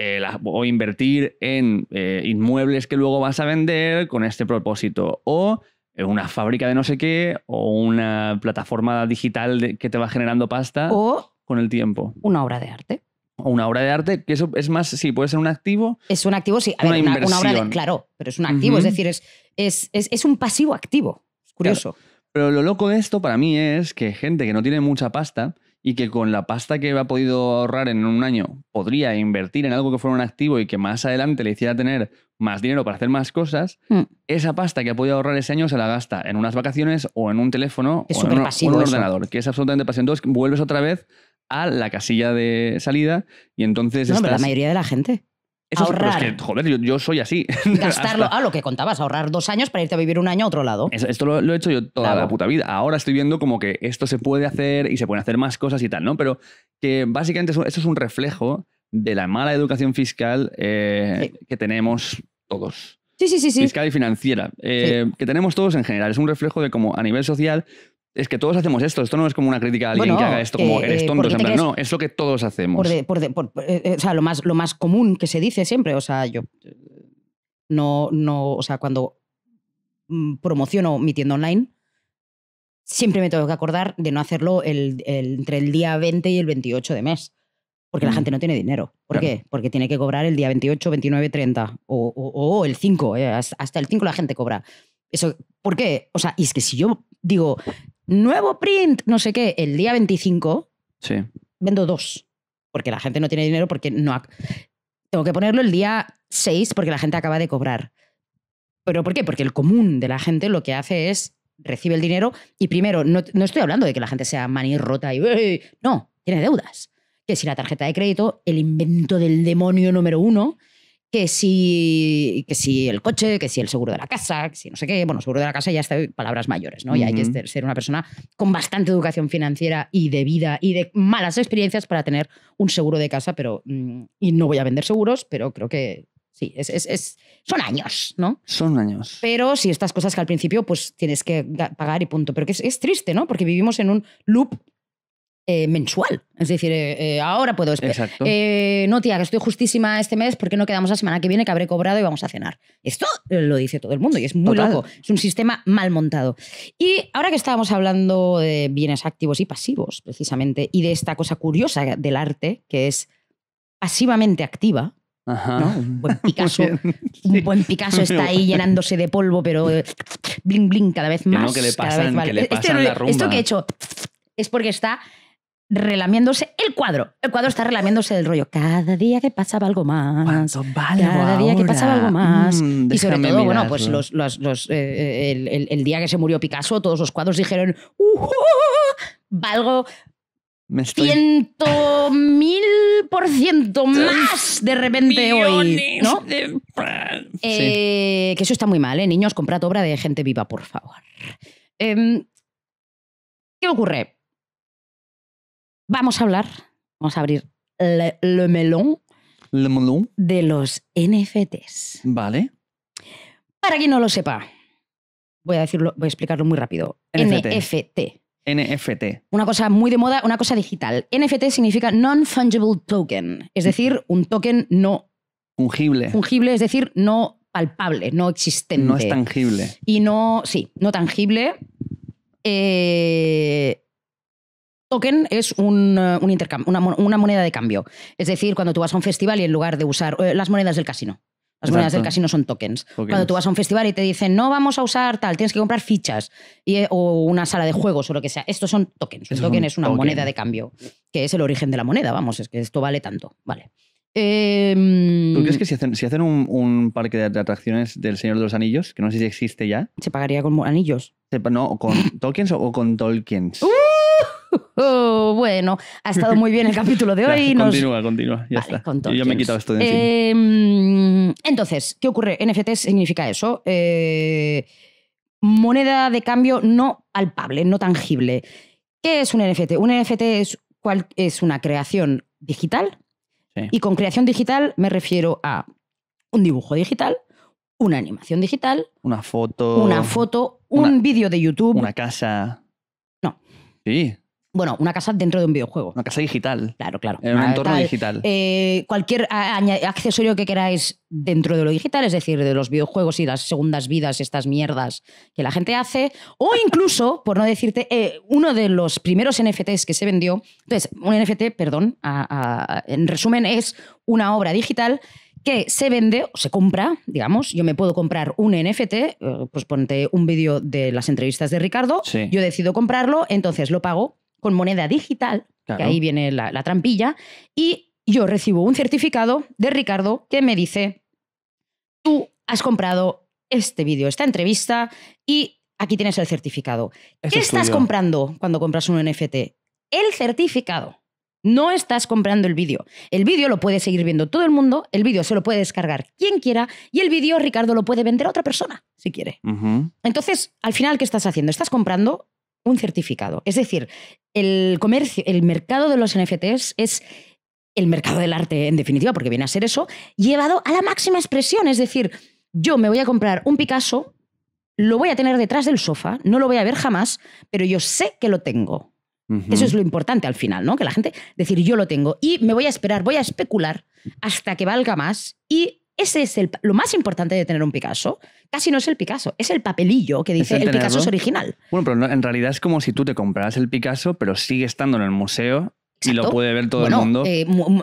invertir en inmuebles que luego vas a vender con este propósito. O una fábrica de no sé qué, o una plataforma digital que te va generando pasta o con el tiempo. Una obra de arte. O una obra de arte, que eso es más, sí, puede ser un activo. Es un activo, sí. A ver, una obra de arte, claro, pero es un activo, es decir, es un pasivo activo. Es curioso. Claro. Pero lo loco de esto para mí es que gente que no tiene mucha pasta y que con la pasta que ha podido ahorrar en un año podría invertir en algo que fuera un activo y que más adelante le hiciera tener más dinero para hacer más cosas, esa pasta que ha podido ahorrar ese año se la gasta en unas vacaciones o en un teléfono o en un ordenador, que es absolutamente pasivo. Entonces vuelves otra vez a la casilla de salida y entonces no, pero la mayoría de la gente ahorrar. Pero es que, joder, yo soy así. Gastarlo, lo que contabas, ahorrar 2 años para irte a vivir un año a otro lado. Esto lo he hecho yo toda la puta vida. Ahora estoy viendo como que esto se puede hacer y se pueden hacer más cosas y tal, ¿no? Pero que básicamente esto es un reflejo de la mala educación fiscal que tenemos todos. Sí. Fiscal y financiera. Que tenemos todos en general. Es un reflejo de como a nivel social... Es que todos hacemos esto. Esto no es como una crítica a alguien que haga esto como eres tonto. En plan, no, es lo que todos hacemos. O sea, lo más común que se dice siempre. O sea, yo o sea, cuando promociono mi tienda online, siempre me tengo que acordar de no hacerlo entre el día 20 y el 28 de mes. Porque la gente no tiene dinero. ¿Por qué? Porque tiene que cobrar el día 28, 29, 30 o el 5. Hasta el 5 la gente cobra. Eso, ¿por qué? O sea, y es que si yo digo... Nuevo print, no sé qué, el día 25 vendo 2 porque la gente no tiene dinero, porque no tengo que ponerlo el día 6 porque la gente acaba de cobrar. ¿Pero por qué? Porque el común de la gente lo que hace es recibe el dinero y primero, no estoy hablando de que la gente sea manirrota y... No, tiene deudas. Que si la tarjeta de crédito, el invento del demonio número 1, que si el coche, que si el seguro de la casa, que si no sé qué. Bueno, seguro de la casa ya está, palabras mayores, ¿no? Ya hay que ser una persona con bastante educación financiera y de vida y de malas experiencias para tener un seguro de casa, pero... Y no voy a vender seguros, pero creo que Sí, son años, ¿no? Son años. Pero sí, estas cosas que al principio pues tienes que pagar y punto. Pero que es triste, ¿no? Porque vivimos en un loop mensual. Es decir, ahora puedo esperar. No, tía, que estoy justísima este mes, ¿por qué no quedamos la semana que viene que habré cobrado y vamos a cenar? Esto lo dice todo el mundo y es muy loco. Es un sistema mal montado. Y ahora que estábamos hablando de bienes activos y pasivos, precisamente, y de esta cosa curiosa del arte, que es pasivamente activa, ajá. ¿No? Un buen Picasso está ahí llenándose de polvo, pero bling bling cada vez más. La rumba. Esto que he hecho es porque está relamiéndose el cuadro. El cuadro está relamiéndose del rollo. Cada día que pasaba algo más. Cada día que pasaba algo más. Y sobre todo, bueno, pues el día que se murió Picasso, todos los cuadros dijeron valgo 100.000% más de repente hoy, ¿no? Que eso está muy mal, ¿eh? Niños, comprad obra de gente viva, por favor. ¿Qué ocurre? Vamos a abrir le melón de los NFTs. Vale. Para quien no lo sepa, voy a explicarlo muy rápido. NFT. Una cosa muy de moda, una cosa digital. NFT significa non-fungible token, es decir, un token no fungible. Fungible, es decir, no palpable, no existente. No es tangible. Y no, sí, no tangible. Token es un intercambio, una moneda de cambio. Es decir, cuando tú vas a un festival y en lugar de usar las monedas del casino. Las monedas del casino son tokens. Cuando tú vas a un festival y te dicen no vamos a usar tal, tienes que comprar fichas o una sala de juegos o lo que sea. Estos son tokens. Un token es una moneda de cambio, que es el origen de la moneda. Vamos, es que esto vale tanto. Vale. ¿Tú crees que si hacen un parque de atracciones del Señor de los Anillos, que no sé si existe ya... ¿Se pagaría con anillos? No, con tokens o con tolkens. Bueno, ha estado muy bien el capítulo de hoy. Continúa, ya vale, está. Yo me he quitado esto de encima. Entonces, ¿qué ocurre? NFT significa eso. Moneda de cambio no palpable, no tangible. ¿Qué es un NFT? Un NFT es una creación digital. Sí. Y con creación digital me refiero a un dibujo digital, una animación digital, una foto, un vídeo de YouTube, una casa. No. Sí. Bueno, una casa dentro de un videojuego. Una casa digital. Claro. En un entorno digital. Cualquier accesorio que queráis dentro de lo digital, es decir, de los videojuegos y las segundas vidas, estas mierdas que la gente hace. O incluso, por no decirte, uno de los primeros NFTs que se vendió. Entonces, un NFT, perdón, en resumen, es una obra digital que se vende o se compra, digamos. Yo me puedo comprar un NFT, pues ponte un vídeo de las entrevistas de Ricardo. Sí. Yo decido comprarlo, entonces lo pago con moneda digital, claro. Que ahí viene la trampilla, y yo recibo un certificado de Ricardo que me dice tú has comprado este vídeo, esta entrevista, y aquí tienes el certificado. ¿Qué estás comprando cuando compras un NFT? El certificado. No estás comprando el vídeo. El vídeo lo puede seguir viendo todo el mundo, el vídeo se lo puede descargar quien quiera, y el vídeo Ricardo lo puede vender a otra persona, si quiere. Uh-huh. Entonces, al final, ¿qué estás haciendo? Estás comprando un certificado. Es decir, el mercado de los NFTs es el mercado del arte, en definitiva, porque viene a ser eso, llevado a la máxima expresión. Es decir, yo me voy a comprar un Picasso, lo voy a tener detrás del sofá, no lo voy a ver jamás, pero yo sé que lo tengo. Uh-huh. Eso es lo importante al final, ¿no? Que la gente, decir, yo lo tengo y me voy a esperar, voy a especular hasta que valga más. Y ese es lo más importante de tener un Picasso. Casi no es el Picasso, es el papelillo que dice el Picasso es original. Bueno, pero en realidad es como si tú te compraras el Picasso, pero sigue estando en el museo. Exacto. Y lo puede ver todo el mundo.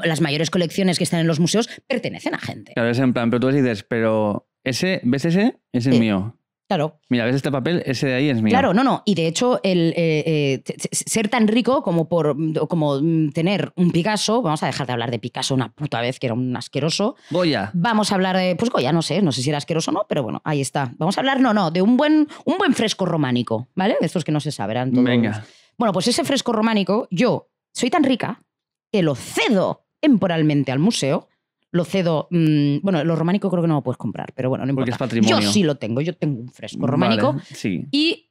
Las mayores colecciones que están en los museos pertenecen a gente. Claro, es en plan, pero tú dices, pero ese, ¿ves ese? Ese es mío. Claro. Mira, ¿ves este papel? Ese de ahí es mío. Claro, no. Y de hecho, ser tan rico como tener un Picasso, vamos a dejar de hablar de Picasso una puta vez, que era un asqueroso. Goya. Vamos a hablar de... Pues Goya, no sé si era asqueroso o no, pero bueno, ahí está. Vamos a hablar, de un buen fresco románico, ¿vale? De estos que no se sabrán todos. Venga. Bueno, pues ese fresco románico, yo soy tan rica que lo cedo temporalmente al museo. Lo cedo... bueno, lo románico creo que no lo puedes comprar, pero bueno, no importa. Porque es patrimonio. Yo sí lo tengo. Yo tengo un fresco románico. Vale, sí. Y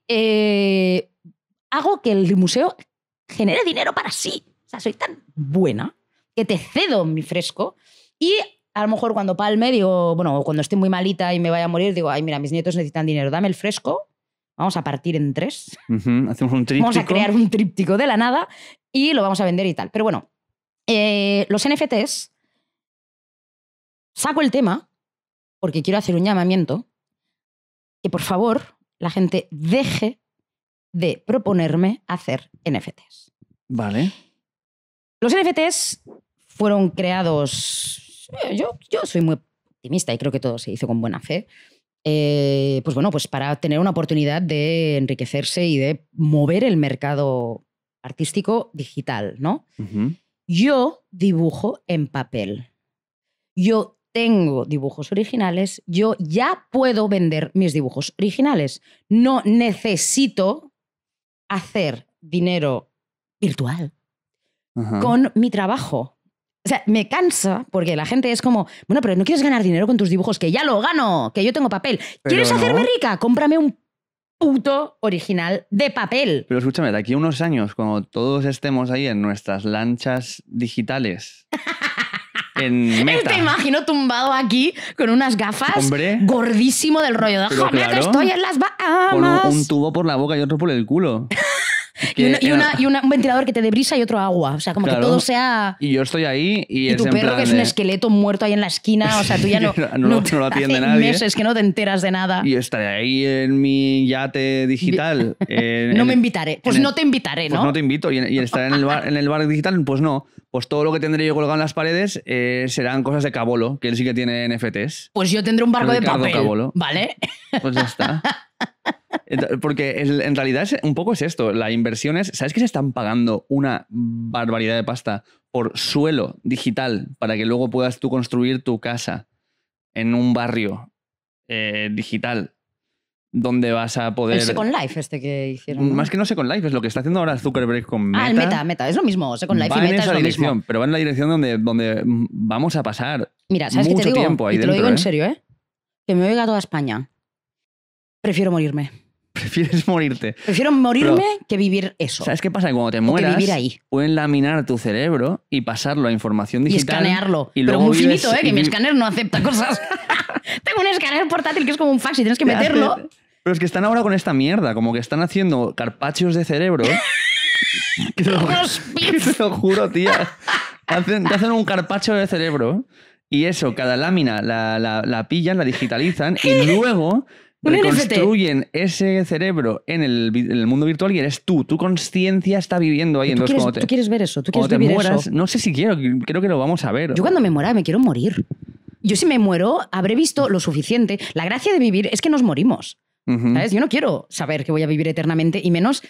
hago que el museo genere dinero para sí. O sea, soy tan buena que te cedo mi fresco y a lo mejor cuando palme, digo, bueno, cuando esté muy malita y me vaya a morir, digo, ay, mira, mis nietos necesitan dinero, dame el fresco, vamos a partir en tres. Hacemos un tríptico. Vamos a crear un tríptico de la nada y lo vamos a vender y tal. Pero bueno, los NFTs, saco el tema, porque quiero hacer un llamamiento, que por favor la gente deje de proponerme hacer NFTs. Vale. Los NFTs fueron creados... Yo soy muy optimista y creo que todo se hizo con buena fe. Pues bueno, pues para tener una oportunidad de enriquecerse y de mover el mercado artístico digital, ¿no? Uh-huh. Yo dibujo en papel. Yo tengo dibujos originales. Yo ya puedo vender mis dibujos originales. No necesito hacer dinero virtual. Ajá. Con mi trabajo. O sea, me cansa porque la gente es como, bueno, pero no quieres ganar dinero con tus dibujos, que ya lo gano, que yo tengo papel. Pero ¿quieres hacerme rica? Cómprame un puto original de papel. Pero escúchame, de aquí a unos años, cuando todos estemos ahí en nuestras lanchas digitales, en Meta. Te imagino tumbado aquí con unas gafas, hombre, gordísimo del rollo de, joder, claro, que estoy en las Bahamas. Con un tubo por la boca y otro por el culo. Un ventilador que te dé brisa y otro agua. O sea, como claro, que todo sea... Y yo estoy ahí y es tu perro, en plan, que es un esqueleto muerto ahí en la esquina. O sea, tú ya no lo atiende nadie. Meses que no te enteras de nada. Y yo estaré ahí en mi yate digital. No me invitaré. Pues no te invitaré, ¿no? Pues no te invito. Y estaré en el bar digital, pues no. Pues todo lo que tendré yo colgado en las paredes serán cosas de Cabolo, que él sí que tiene NFTs. Pues yo tendré un barco de papel. Cabolo. ¿Vale? Pues ya está. Porque en realidad un poco es esto, la inversión es, ¿sabes que se están pagando una barbaridad de pasta por suelo digital para que luego puedas tú construir tu casa en un barrio digital donde vas a poder... El Second Life este que hicieron, ¿no? Más que no Second Life, es lo que está haciendo ahora Zuckerberg con Meta. Ah, el Meta, es lo mismo, Second Life y Meta es lo mismo. Pero va en la dirección donde vamos a pasar. Mira, ¿sabes mucho tiempo ahí dentro, te lo digo en serio, ¿eh? Que me oiga toda España. Prefiero morirme. ¿Prefieres morirte? Prefiero morirme que vivir eso. ¿Sabes qué pasa? Cuando te mueras, vivir ahí. Pueden laminar tu cerebro y pasarlo a información digital. Y escanearlo. Y pero muy finito, ¿eh? Que mi escáner no acepta cosas. Tengo un escáner portátil que es como un fax y tienes que meterlo. Pero es que están ahora con esta mierda. Como que están haciendo carpachos de cerebro. Te lo juro, tía. Te hacen un carpacho de cerebro. Y eso, cada lámina la pillan, la digitalizan y luego... Reconstruyen ese cerebro en el mundo virtual y eres tú. Tu conciencia está viviendo ahí. Tú quieres ver eso, tú quieres vivir eso. No sé si quiero, creo que lo vamos a ver. Yo cuando me muera me quiero morir. Yo si me muero habré visto lo suficiente. La gracia de vivir es que nos morimos. Uh-huh. ¿Sabes? Yo no quiero saber que voy a vivir eternamente y menos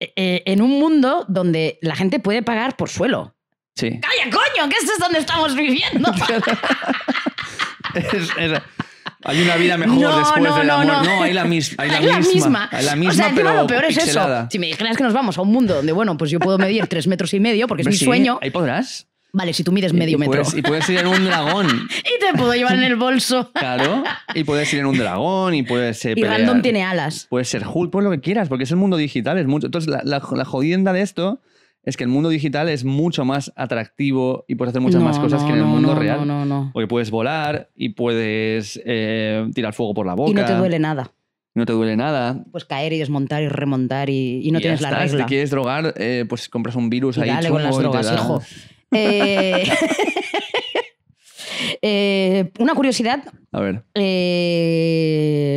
en un mundo donde la gente puede pagar por suelo. Sí. ¡Calla, coño! Que esto es donde estamos viviendo. Hay una vida mejor después del amor. No, hay la misma. Hay la misma. O sea, encima lo peor es pixelada. Eso. Si me dijeras que nos vamos a un mundo donde, bueno, pues yo puedo medir 3,5 metros porque es mi sueño. Ahí podrás. Vale, si tú mides medio metro. Y puedes ir en un dragón. Y te puedo llevar en el bolso. Claro. Y puedes ir en un dragón y puedes ser... y Random tiene alas. Puedes ser Hulk, pues lo que quieras, porque es el mundo digital. Es mucho. Entonces, la jodienda de esto es que el mundo digital es mucho más atractivo y puedes hacer muchas más cosas que en el mundo real. No. Porque puedes volar y puedes tirar fuego por la boca. Y no te duele nada. No te duele nada. Pues caer y desmontar y remontar y no tienes la regla. Si te quieres drogar, pues compras un virus y ahí. Dale con las drogas, hijo. Una curiosidad. A ver.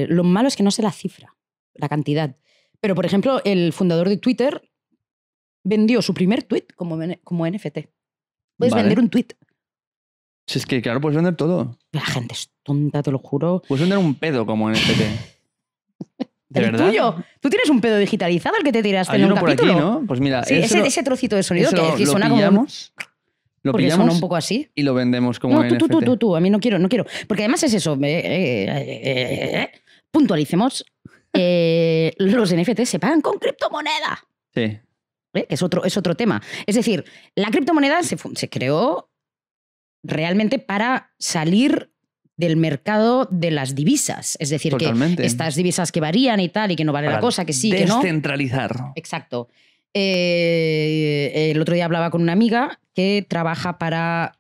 Lo malo es que no sé la cifra, la cantidad. Pero, por ejemplo, el fundador de Twitter... vendió su primer tweet como NFT. Puedes vender un tweet. Si es que, claro, puedes vender todo. La gente es tonta, te lo juro. Puedes vender un pedo como NFT. ¿De verdad? Tuyo. Tú tienes un pedo digitalizado al que te tiraste en un capítulo. Hay uno por aquí, ¿no? Pues mira, sí, ese trocito de sonido que suena como... Lo pillamos suena un poco así. Y lo vendemos como NFT. Tú. A mí no quiero. Porque además es eso. Puntualicemos. Los NFT se pagan con criptomoneda. Sí. Es otro tema. Es decir, la criptomoneda se creó realmente para salir del mercado de las divisas. Es decir, totalmente, que estas divisas que varían y tal, y que no vale para la cosa, que sí, que no. Descentralizar. Exacto. El otro día hablaba con una amiga que trabaja para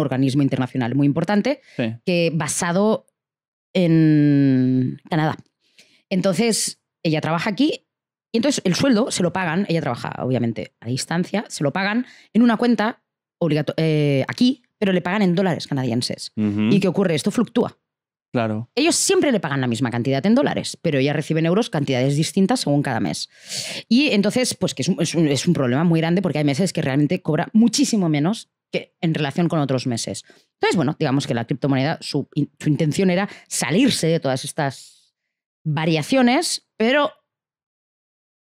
organismo internacional muy importante, sí, que basado en Canadá. Entonces, ella trabaja aquí y entonces el sueldo se lo pagan, ella trabaja obviamente a distancia, se lo pagan en una cuenta aquí, pero le pagan en dólares canadienses. Uh-huh. ¿Y qué ocurre? Esto fluctúa. Claro. Ellos siempre le pagan la misma cantidad en dólares, pero ella recibe en euros cantidades distintas según cada mes. Y entonces, pues que es un problema muy grande porque hay meses que realmente cobra muchísimo menos que en relación con otros meses. Entonces, bueno, digamos que la criptomoneda, su intención era salirse de todas estas variaciones, pero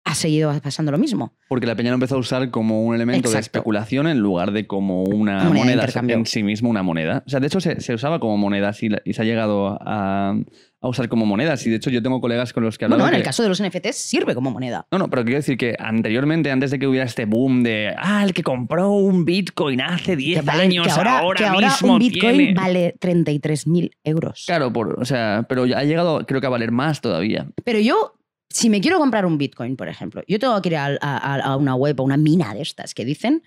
ha seguido pasando lo mismo. Porque la peña lo empezó a usar como un elemento, exacto, de especulación en lugar de como una moneda en sí mismo, una moneda. O sea, de hecho se usaba como moneda y se ha llegado a usar como monedas. Y de hecho yo tengo colegas con los que hablaba... Bueno, en el caso de los NFTs sirve como moneda. No, no, pero quiero decir que anteriormente, antes de que hubiera este boom de el que compró un Bitcoin hace 10 años, ahora mismo un Bitcoin tiene... vale 33.000 euros. Claro, o sea, pero ha llegado creo que a valer más todavía. Pero yo... Si me quiero comprar un Bitcoin, por ejemplo, yo tengo que ir a una web, a una mina de estas que dicen.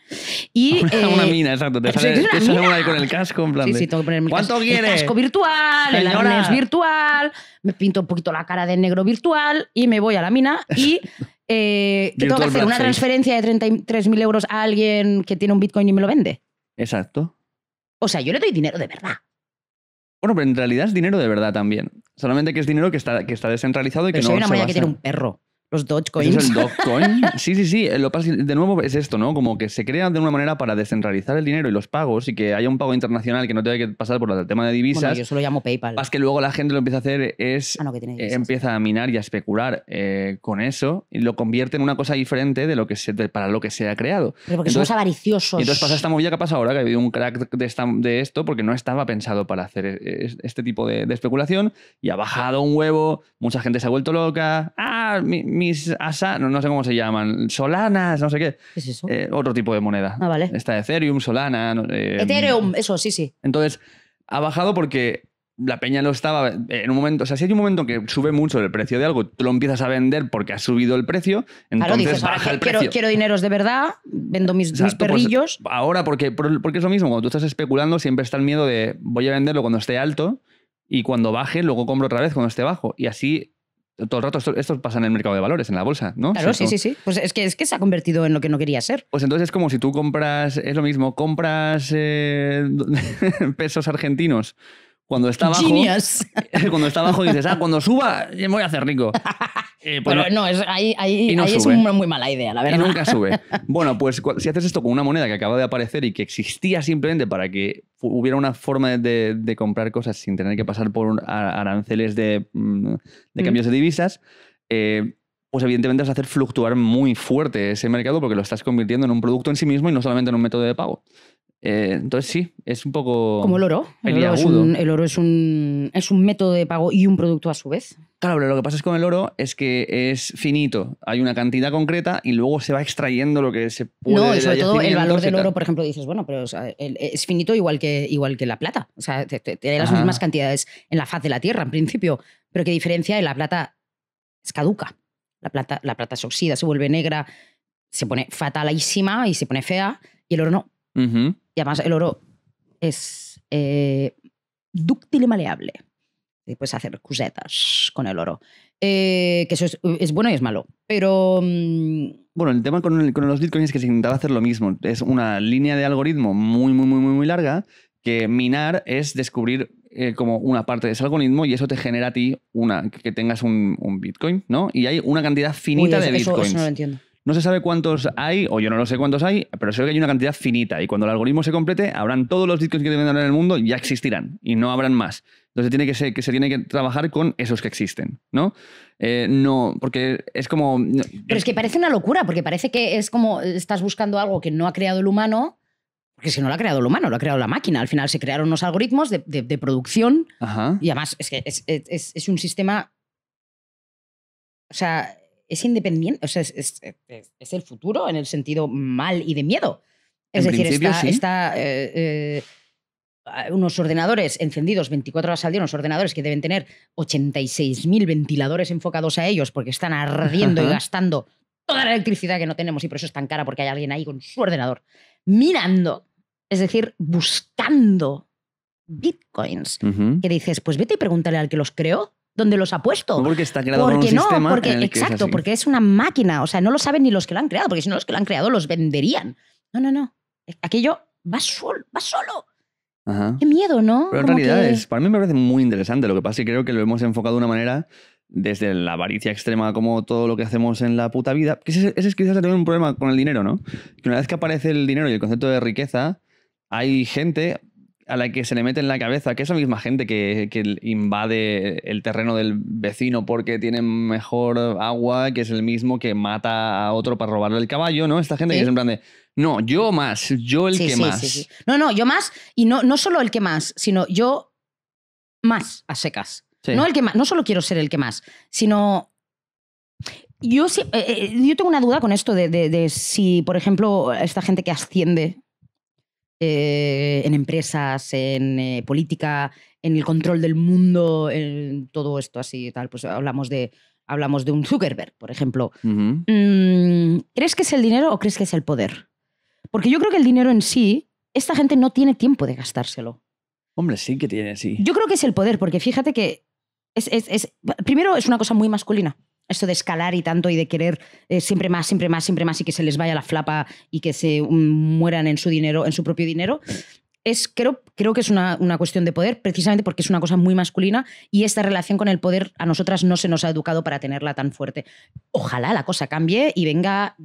Y, una mina, exacto. Te sale una ahí con el casco, en plan. Sí, sí, tengo que ponerme ¿cuánto quieres? El casco virtual, señora, el arnés virtual, me pinto un poquito la cara de negro virtual y me voy a la mina y tengo que hacer una transferencia de 33.000 euros a alguien que tiene un Bitcoin y me lo vende. Exacto. O sea, yo le doy dinero de verdad. Bueno, pero en realidad es dinero de verdad también. Solamente que es dinero que está descentralizado y pero que no se basa. Soy una manera que tiene un perro. Los Dogecoins. ¿Es el Dogecoin? Sí, sí, sí. De nuevo es esto, ¿no? Como que se crea de una manera para descentralizar el dinero y los pagos y que haya un pago internacional que no tenga que pasar por el tema de divisas. Bueno, yo solo llamo PayPal. Más que luego la gente lo empieza a hacer es... Ah, no, que tiene divisas. Empieza a minar y a especular con eso y lo convierte en una cosa diferente de lo que para lo que se ha creado. Pero porque somos avariciosos. Y entonces pasa esta movida que pasa ahora, que ha habido un crack de esto porque no estaba pensado para hacer este tipo de especulación y ha bajado un huevo, mucha gente se ha vuelto loca. No sé cómo se llaman, solanas, no sé qué. ¿Qué es eso? Otro tipo de moneda. Ah, vale. Está Ethereum, Solana... Ethereum, eso, sí, sí. Entonces, ha bajado porque la peña lo estaba... En un momento, o sea, si hay un momento que sube mucho el precio de algo, tú lo empiezas a vender porque ha subido el precio, entonces claro, dices, baja el precio. Quiero dineros de verdad, vendo mis perrillos... Pues, ahora, porque es lo mismo, cuando tú estás especulando siempre está el miedo de voy a venderlo cuando esté alto y cuando baje, luego compro otra vez cuando esté bajo. Y así... Todo el rato esto pasa en el mercado de valores, en la bolsa, ¿no? Claro, sí, sí, sí. Pues es que se ha convertido en lo que no quería ser. Pues entonces es como si tú compras, es lo mismo, compras pesos argentinos cuando está abajo. Genius. Cuando está abajo dices, cuando suba me voy a hacer rico. Pues pero no, ahí es una muy mala idea, la verdad. Y nunca sube. Bueno, pues si haces esto con una moneda que acaba de aparecer y que existía simplemente para que hubiera una forma de comprar cosas sin tener que pasar por aranceles de cambios de divisas, pues evidentemente vas a hacer fluctuar muy fuerte ese mercado porque lo estás convirtiendo en un producto en sí mismo y no solamente en un método de pago. Entonces sí, es un poco... Como el oro. El oro es un método de pago y un producto a su vez. Claro, pero lo que pasa es con el oro es que es finito. Hay una cantidad concreta y luego se va extrayendo lo que se puede... No, y sobre todo el valor del oro, por ejemplo, dices, bueno, pero o sea, es finito igual que la plata. O sea, tiene las mismas cantidades en la faz de la Tierra, en principio. Pero qué diferencia, la plata es caduca. La plata se oxida, se vuelve negra, se pone fatalísima y se pone fea. Y el oro no. Uh-huh. Y además el oro es dúctil y maleable. Y puedes hacer cosetas con el oro. Que eso es bueno y es malo. Pero... Bueno, el tema con los bitcoins es que se intentaba hacer lo mismo. Es una línea de algoritmo muy larga que minar es descubrir como una parte de ese algoritmo y eso te genera a ti que tengas un bitcoin, ¿no? Y hay una cantidad finita de bitcoins. Eso no lo entiendo. No se sabe cuántos hay, o yo no lo sé cuántos hay, pero sé que hay una cantidad finita. Y cuando el algoritmo se complete, habrán todos los bitcoins que te vendan en el mundo ya existirán y no habrán más. Entonces se tiene que trabajar con esos que existen, ¿no? No, porque es como... Pero es que parece una locura, porque parece que es como estás buscando algo que no ha creado el humano, porque si no lo ha creado el humano, lo ha creado la máquina. Al final se crearon unos algoritmos de producción. Ajá. Y además es que es un sistema... O sea... Es independiente, o sea, es el futuro en el sentido mal y de miedo. Es decir, unos ordenadores encendidos 24 horas al día, unos ordenadores que deben tener 86.000 ventiladores enfocados a ellos porque están ardiendo y gastando toda la electricidad que no tenemos y por eso es tan cara porque hay alguien ahí con su ordenador mirando es decir, buscando bitcoins, que dices, pues vete y pregúntale al que los creó, ¿dónde los ha puesto? Porque está creado por un sistema. Porque, en el que exacto, es así. Porque es una máquina, o sea, no lo saben ni los que lo han creado, porque si no los que lo han creado los venderían. No, no, no. Aquello va solo. Ajá. Qué miedo, ¿no? Pero en realidad, para mí me parece muy interesante. Lo que pasa es que creo que lo hemos enfocado de una manera desde la avaricia extrema, como todo lo que hacemos en la puta vida. Que ese es quizás también un problema con el dinero, ¿no? Que una vez que aparece el dinero y el concepto de riqueza, hay gente a la que se le mete en la cabeza, que es la misma gente que invade el terreno del vecino porque tiene mejor agua, que es el mismo que mata a otro para robarle el caballo, ¿no? Esta gente que es en plan de, no, yo más, yo el que más. No, no, yo más, y no solo el que más, sino yo más a secas. Sí. No el que más, no solo quiero ser el que más, sino... Yo tengo una duda con esto de si, por ejemplo, esta gente que asciende... en empresas, en política, en el control del mundo, en todo esto así y tal. Pues hablamos de un Zuckerberg, por ejemplo. ¿Crees que es el dinero o crees que es el poder? Porque yo creo que el dinero en sí, esta gente no tiene tiempo de gastárselo. Hombre, sí que tiene, sí. Yo creo que es el poder, porque fíjate que primero es una cosa muy masculina. Esto de escalar y tanto y de querer siempre más, siempre más, siempre más y que se les vaya la flapa y que se mueran en su dinero, en su propio dinero, creo que es una cuestión de poder, precisamente porque es una cosa muy masculina y esta relación con el poder a nosotras no se nos ha educado para tenerla tan fuerte. Ojalá la cosa cambie y venga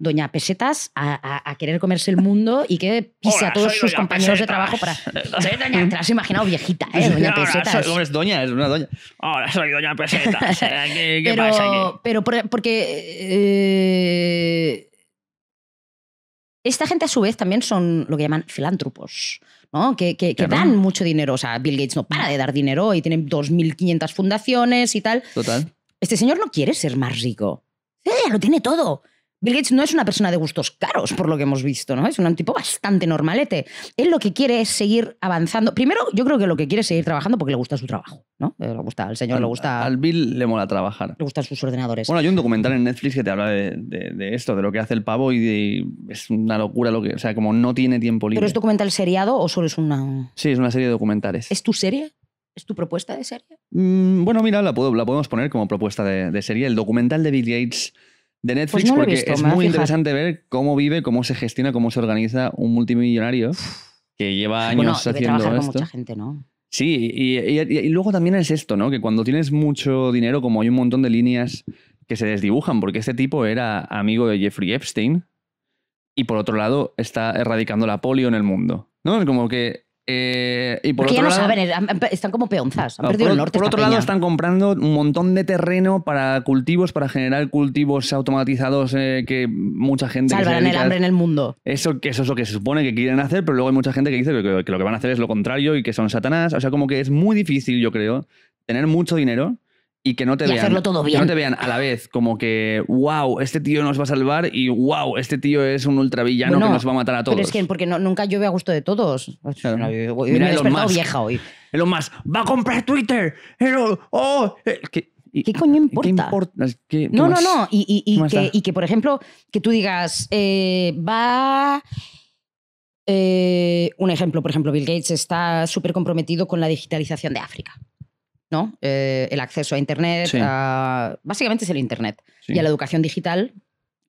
doña Pesetas a querer comerse el mundo y que pise a todos sus compañeros de trabajo para... Soy doña, te la has imaginado viejita, doña Pesetas. ¿Cómo es doña? Es una doña. Ahora soy doña Pesetas. ¿Qué pasa aquí? Pero porque... Esta gente, a su vez, también son lo que llaman filántropos, ¿no? Que dan mucho dinero. O sea, Bill Gates no para de dar dinero y tienen 2.500 fundaciones y tal. Total. Este señor no quiere ser más rico. Lo tiene todo. Bill Gates no es una persona de gustos caros, por lo que hemos visto, ¿no? Es un tipo bastante normalete. Él lo que quiere es seguir avanzando. Primero, yo creo que lo que quiere es seguir trabajando porque le gusta su trabajo, ¿no? Le gusta al señor, le gusta... Al Bill le mola trabajar. Le gustan sus ordenadores. Bueno, hay un documental en Netflix que te habla de esto, de lo que hace el pavo es una locura lo que... O sea, como no tiene tiempo libre. ¿Pero es documental seriado o solo es una...? Sí, es una serie de documentales. ¿Es tu serie? ¿Es tu propuesta de serie? Bueno, mira, la podemos poner como propuesta de serie. El documental de Bill Gates... de Netflix, pues no porque es muy interesante ver cómo vive, cómo se gestiona, cómo se organiza un multimillonario que lleva años haciendo esto. Con mucha gente, ¿no? Sí, y luego también es esto, ¿no? Que cuando tienes mucho dinero, como hay un montón de líneas que se desdibujan, porque este tipo era amigo de Jeffrey Epstein y por otro lado está erradicando la polio en el mundo, ¿no? Es como que... y por otro lado, ya no saben, están como peonzas, han perdido el norte. Por otro lado, están comprando un montón de terreno para cultivos, para generar cultivos automatizados que mucha gente... Salvarán el hambre en el mundo. Eso es lo que se supone que quieren hacer, pero luego hay mucha gente que dice que lo que van a hacer es lo contrario y que son satanás. O sea, como que es muy difícil, yo creo, tener mucho dinero y que no te vean... hacerlo todo bien. Que no te vean a la vez como que, wow, este tío nos va a salvar y wow, este tío es un ultravillano que nos va a matar a todos. Pero es que porque nunca llueve a gusto de todos. Claro. Me he despertado vieja hoy. Elon Musk, va a comprar Twitter. ¿Qué coño importa? ¿Qué no, más, no, no. Y que, por ejemplo, que tú digas, va... un ejemplo, por ejemplo, Bill Gates está súper comprometido con la digitalización de África, ¿no? El acceso a Internet, sí. Básicamente es el Internet, sí. Y a la educación digital,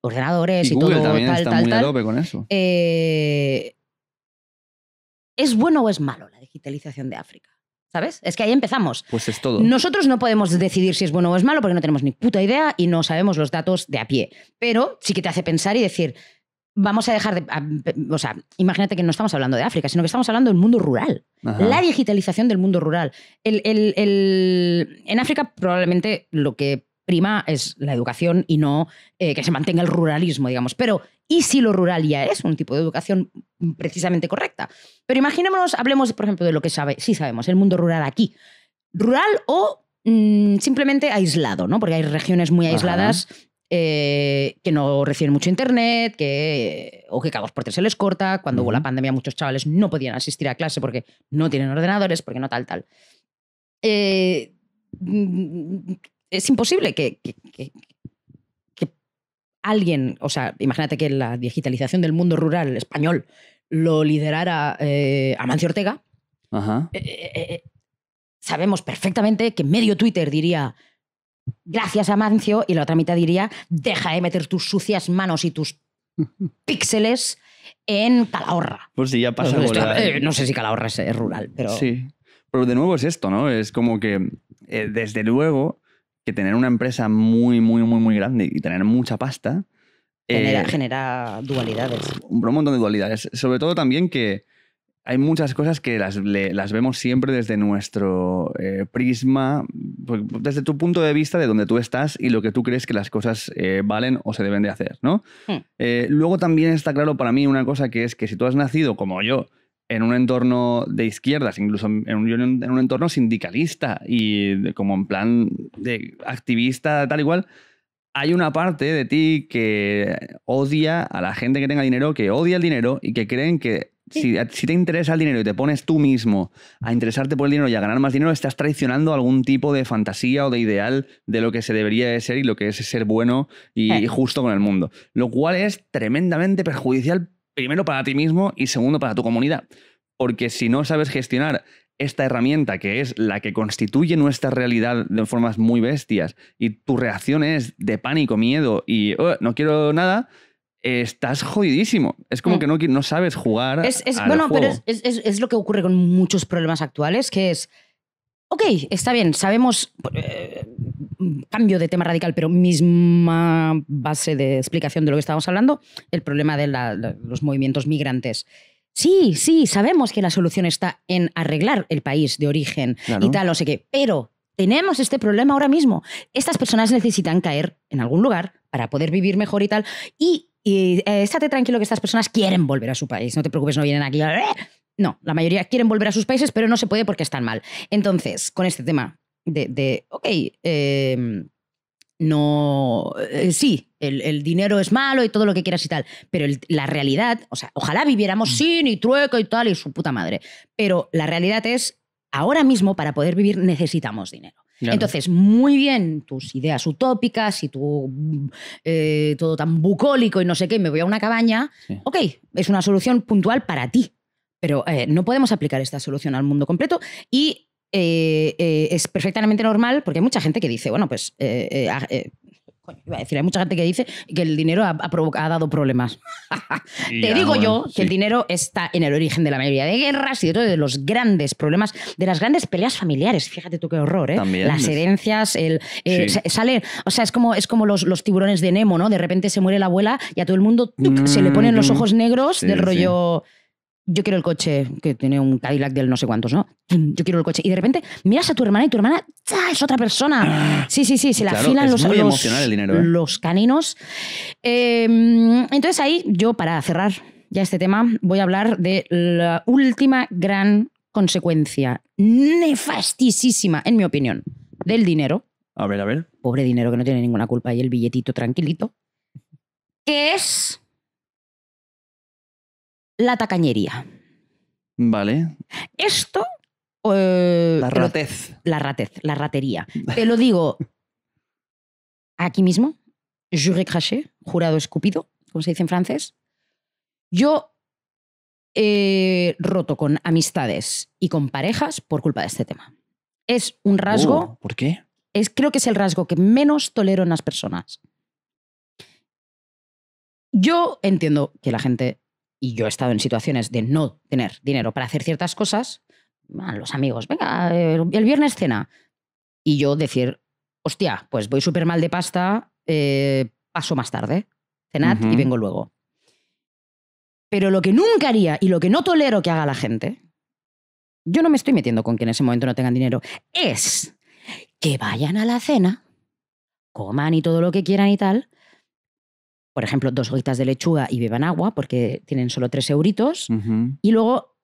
ordenadores y Google todo. También está muy a tope con eso. ¿Es bueno o es malo la digitalización de África? ¿Sabes? Es que ahí empezamos. Pues es todo. Nosotros no podemos decidir si es bueno o es malo porque no tenemos ni puta idea y no sabemos los datos de a pie. Pero sí que te hace pensar y decir, vamos a dejar de... O sea, imagínate que no estamos hablando de África, sino que estamos hablando del mundo rural. Ajá. La digitalización del mundo rural. En África probablemente lo que prima es la educación y no que se mantenga el ruralismo, digamos. Pero, ¿y si lo rural ya es un tipo de educación precisamente correcta? Pero imaginémonos, hablemos, por ejemplo, de lo que sí sabemos, el mundo rural aquí. Rural o simplemente aislado, ¿no? Porque hay regiones muy aisladas... Ajá. Que no reciben mucho internet, o que cada 2 por 3 se les corta. Cuando hubo la pandemia, muchos chavales no podían asistir a clase porque no tienen ordenadores, porque no tal. Es imposible que alguien, o sea, imagínate que la digitalización del mundo rural español lo liderara Amancio Ortega, ajá. Sabemos perfectamente que medio Twitter diría gracias a Amancio y la otra mitad diría deja de meter tus sucias manos y tus píxeles en Calahorra. Pues sí, ya pasa. Pues, no sé si Calahorra es rural, pero... Sí, pero de nuevo es esto, ¿no? Es como que, desde luego, que tener una empresa muy, muy, muy, muy grande y tener mucha pasta... genera dualidades. Un montón de dualidades. Sobre todo también que hay muchas cosas que las vemos siempre desde nuestro prisma, desde tu punto de vista de donde tú estás y lo que tú crees que las cosas valen o se deben de hacer, ¿no? Sí. Luego también está claro para mí una cosa que es que si tú has nacido, como yo, en un entorno de izquierdas, incluso en un entorno sindicalista y como en plan de activista tal y cual... Hay una parte de ti que odia a la gente que tenga dinero, que odia el dinero y que creen que si te interesa el dinero y te pones tú mismo a interesarte por el dinero y a ganar más dinero, estás traicionando algún tipo de fantasía o de ideal de lo que se debería de ser y lo que es ser bueno y justo con el mundo. Lo cual es tremendamente perjudicial, primero para ti mismo y segundo para tu comunidad. Porque si no sabes gestionar esta herramienta que es la que constituye nuestra realidad de formas muy bestias y tu reacción es de pánico, miedo y no quiero nada, estás jodidísimo. Es como que no sabes jugar al bueno, juego. Pero es lo que ocurre con muchos problemas actuales, que es, ok, está bien, sabemos, cambio de tema radical, pero misma base de explicación de lo que estábamos hablando, el problema de los movimientos migrantes. Sí, sí, sabemos que la solución está en arreglar el país de origen, claro, y tal, no sé qué, pero tenemos este problema ahora mismo. Estas personas necesitan caer en algún lugar para poder vivir mejor y tal, y estate tranquilo que estas personas quieren volver a su país, no te preocupes, no vienen aquí. No, la mayoría quieren volver a sus países, pero no se puede porque están mal. Entonces, con este tema de ok, no, sí, el dinero es malo y todo lo que quieras y tal, pero la realidad, o sea, ojalá viviéramos sin y trueco y tal y su puta madre, pero la realidad es, ahora mismo para poder vivir necesitamos dinero. Claro. Entonces, muy bien tus ideas utópicas y tu todo tan bucólico y no sé qué, me voy a una cabaña, sí, ok, es una solución puntual para ti, pero no podemos aplicar esta solución al mundo completo y... es perfectamente normal, porque hay mucha gente que dice, bueno, pues iba a decir, hay mucha gente que dice que el dinero ha dado problemas. Sí, te digo, bueno, yo sí, que el dinero está en el origen de la mayoría de guerras y de todos los grandes problemas, de las grandes peleas familiares. Fíjate tú qué horror, ¿eh? También, las herencias, sí, sale, o sea, es como los tiburones de Nemo, ¿no? De repente se muere la abuela y a todo el mundo se le ponen los ojos negros, sí, del rollo... Sí. Yo quiero el coche, que tiene un Cadillac del no sé cuántos, ¿no? Yo quiero el coche. Y de repente miras a tu hermana y tu hermana es otra persona. Sí, sí, sí, se la afilan, claro, los caninos. Entonces ahí yo, para cerrar ya este tema, voy a hablar de la última gran consecuencia, nefastísima, en mi opinión, del dinero. A ver, a ver. Pobre dinero que no tiene ninguna culpa y el billetito tranquilito. Que es... la tacañería. Vale. Esto... la ratez. La ratería. Te lo digo aquí mismo. Juré craché, jurado escupido, como se dice en francés. Yo he roto con amistades y con parejas por culpa de este tema. Es un rasgo... ¿Por qué? Creo que es el rasgo que menos tolero en las personas. Yo entiendo que la gente... Y yo he estado en situaciones de no tener dinero para hacer ciertas cosas. Los amigos, venga, el viernes cena. Y yo decir, hostia, pues voy súper mal de pasta, paso más tarde, cenad y vengo luego. Pero lo que nunca haría y lo que no tolero que haga la gente, yo no me estoy metiendo con que en ese momento no tengan dinero, es que vayan a la cena, coman y todo lo que quieran y tal, por ejemplo, 2 hojitas de lechuga y beban agua porque tienen solo 3 euritos. Y luego,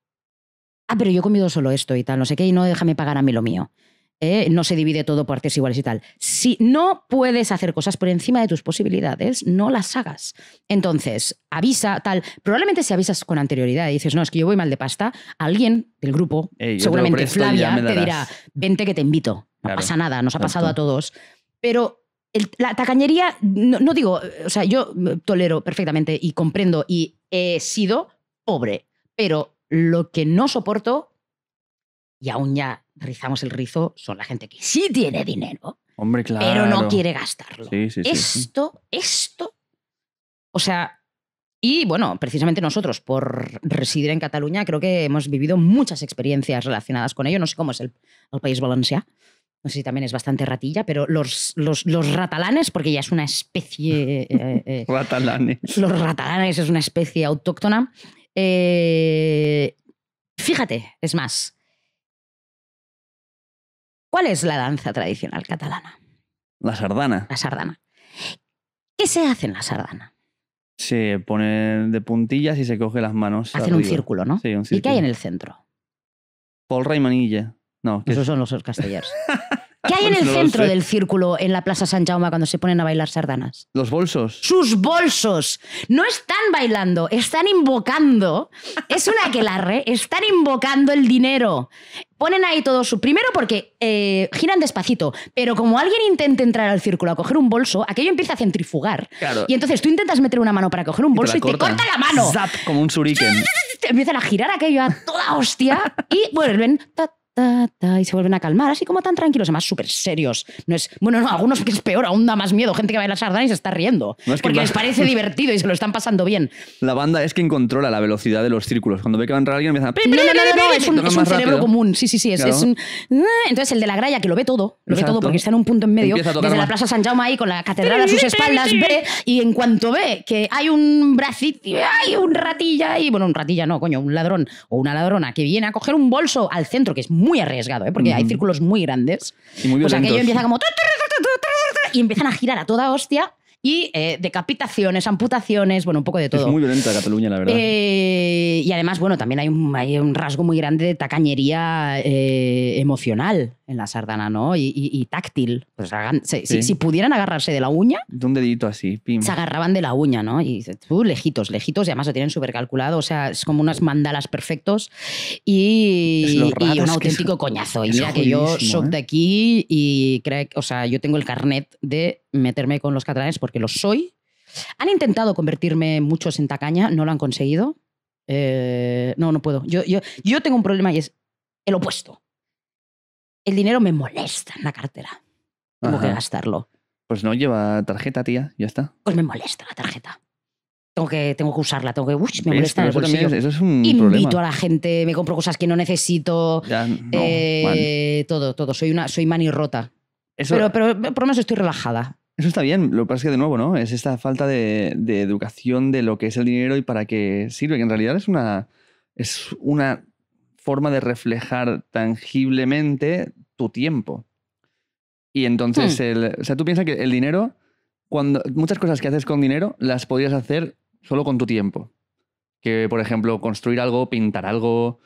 pero yo he comido solo esto y tal, no sé qué, y no déjame pagar a mí lo mío. No se divide todo por partes iguales y tal. Si no puedes hacer cosas por encima de tus posibilidades, no las hagas. Entonces, avisa, tal. Probablemente si avisas con anterioridad y dices, no, es que yo voy mal de pasta, alguien del grupo, seguramente presto, Flavia, te dirá, vente que te invito. No pasa nada, nos ha pasado a todos. Pero... la tacañería, no digo, o sea, yo tolero perfectamente y comprendo y he sido pobre, Pero lo que no soporto, y aún ya rizamos el rizo, son la gente que sí tiene dinero, hombre, claro, pero no quiere gastarlo. Sí, sí, esto, o sea, y bueno, precisamente nosotros, por residir en Cataluña, creo que hemos vivido muchas experiencias relacionadas con ello. No sé cómo es el País Valencià, no sé si también es bastante ratilla, pero los ratalanes, porque ya es una especie... ratalanes. Los ratalanes es una especie autóctona. Fíjate, es más... ¿Cuál es la danza tradicional catalana? La sardana. La sardana. ¿Qué se hace en la sardana? Se pone de puntillas y se coge las manos. Hacen arriba. Un círculo, ¿no? Sí, un círculo. ¿Y qué hay en el centro? Polra y manilla. No, esos son los castellers. ¿Qué hay en el centro del círculo en la Plaza Sant Jaume cuando se ponen a bailar sardanas? Los bolsos. ¡Sus bolsos! No están bailando, están invocando. Es una aquelarre. Están invocando el dinero. Ponen ahí todo su... Primero porque giran despacito, pero como alguien intente entrar al círculo a coger un bolso, aquello empieza a centrifugar. Claro. Y entonces tú intentas meter una mano para coger un bolso y te corta la mano. Zap, como un shuriken. Empiezan a girar aquello a toda hostia y vuelven... y se vuelven a calmar, así como tan tranquilos, además súper serios. No es, bueno, no, algunos que es peor, aún da más miedo, gente que baila sardana y se está riendo, no, es porque les parece divertido y se lo están pasando bien. La banda es quien controla la velocidad de los círculos. Cuando ve que va a entrar alguien empieza a... No, es un cerebro común, sí, es, claro. Entonces el de la gralla, que lo ve todo, exacto, ve todo porque está en un punto en medio, desde la Plaza Sant Jaume ahí con la catedral a sus espaldas, ve, y en cuanto ve que hay un bracito, hay un ratilla, y bueno, un ratilla no, coño, un ladrón o una ladrona que viene a coger un bolso al centro, que es muy arriesgado, ¿eh? Porque hay círculos muy grandes. Y muy violentos. Pues aquello empieza como... Y empiezan a girar a toda hostia y decapitaciones, amputaciones, bueno, un poco de todo. Es muy violenta Cataluña, la verdad. Y además, bueno, también hay un rasgo muy grande de tacañería emocional en la sardana, ¿no? Y táctil. Pues si pudieran agarrarse de la uña... De un dedito así, pim. Se agarraban de la uña, ¿no? Y lejitos, y además lo tienen súper calculado, o sea, es como unas mandalas perfectos y un auténtico coñazo. Y mira que yo soy de aquí y creo, o sea, yo tengo el carnet de meterme con los catalanes porque lo soy. Han intentado convertirme muchos en tacaña, no lo han conseguido. No puedo. Yo tengo un problema y es el opuesto. El dinero me molesta en la cartera. Tengo que gastarlo. Pues no lleva tarjeta, tía, ya está. Pues me molesta la tarjeta. Tengo que usarla, me molesta el bolsillo. Eso es un problema. Invito a la gente, me compro cosas que no necesito. Ya, no, todo. Soy manirrota. Eso... Pero por lo menos estoy relajada. Eso está bien, lo que pasa es que de nuevo, ¿no? Es esta falta de educación de lo que es el dinero y para qué sirve, que en realidad es una forma de reflejar tangiblemente tu tiempo. Y entonces, tú piensas que el dinero, muchas cosas que haces con dinero las podrías hacer solo con tu tiempo. Que, por ejemplo, construir algo, pintar algo,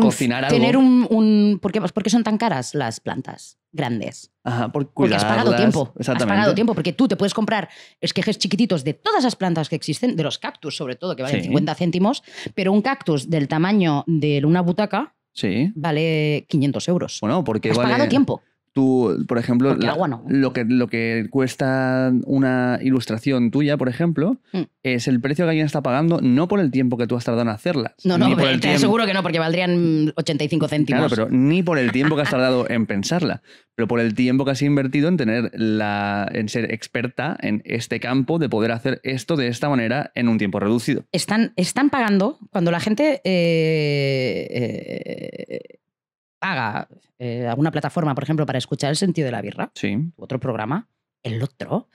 cocinar algo. ¿Por qué son tan caras las plantas grandes? Ajá, porque has pagado tiempo. Exactamente. Has pagado tiempo porque tú te puedes comprar esquejes chiquititos de todas las plantas que existen, de los cactus sobre todo, que valen 50 céntimos, pero un cactus del tamaño de una butaca vale 500 euros. Bueno, porque has pagado tiempo. Tú, por ejemplo, lo que cuesta una ilustración tuya, por ejemplo, es el precio que alguien está pagando, no por el tiempo que tú has tardado en hacerlas. Seguro que no, porque valdrían 85 céntimos. Claro, pero ni por el tiempo que has tardado en pensarla, pero por el tiempo que has invertido en en ser experta en este campo, de poder hacer esto de esta manera en un tiempo reducido. Están pagando cuando la gente... paga alguna plataforma, por ejemplo, para escuchar El Sentido de la Birra, otro programa, el otro.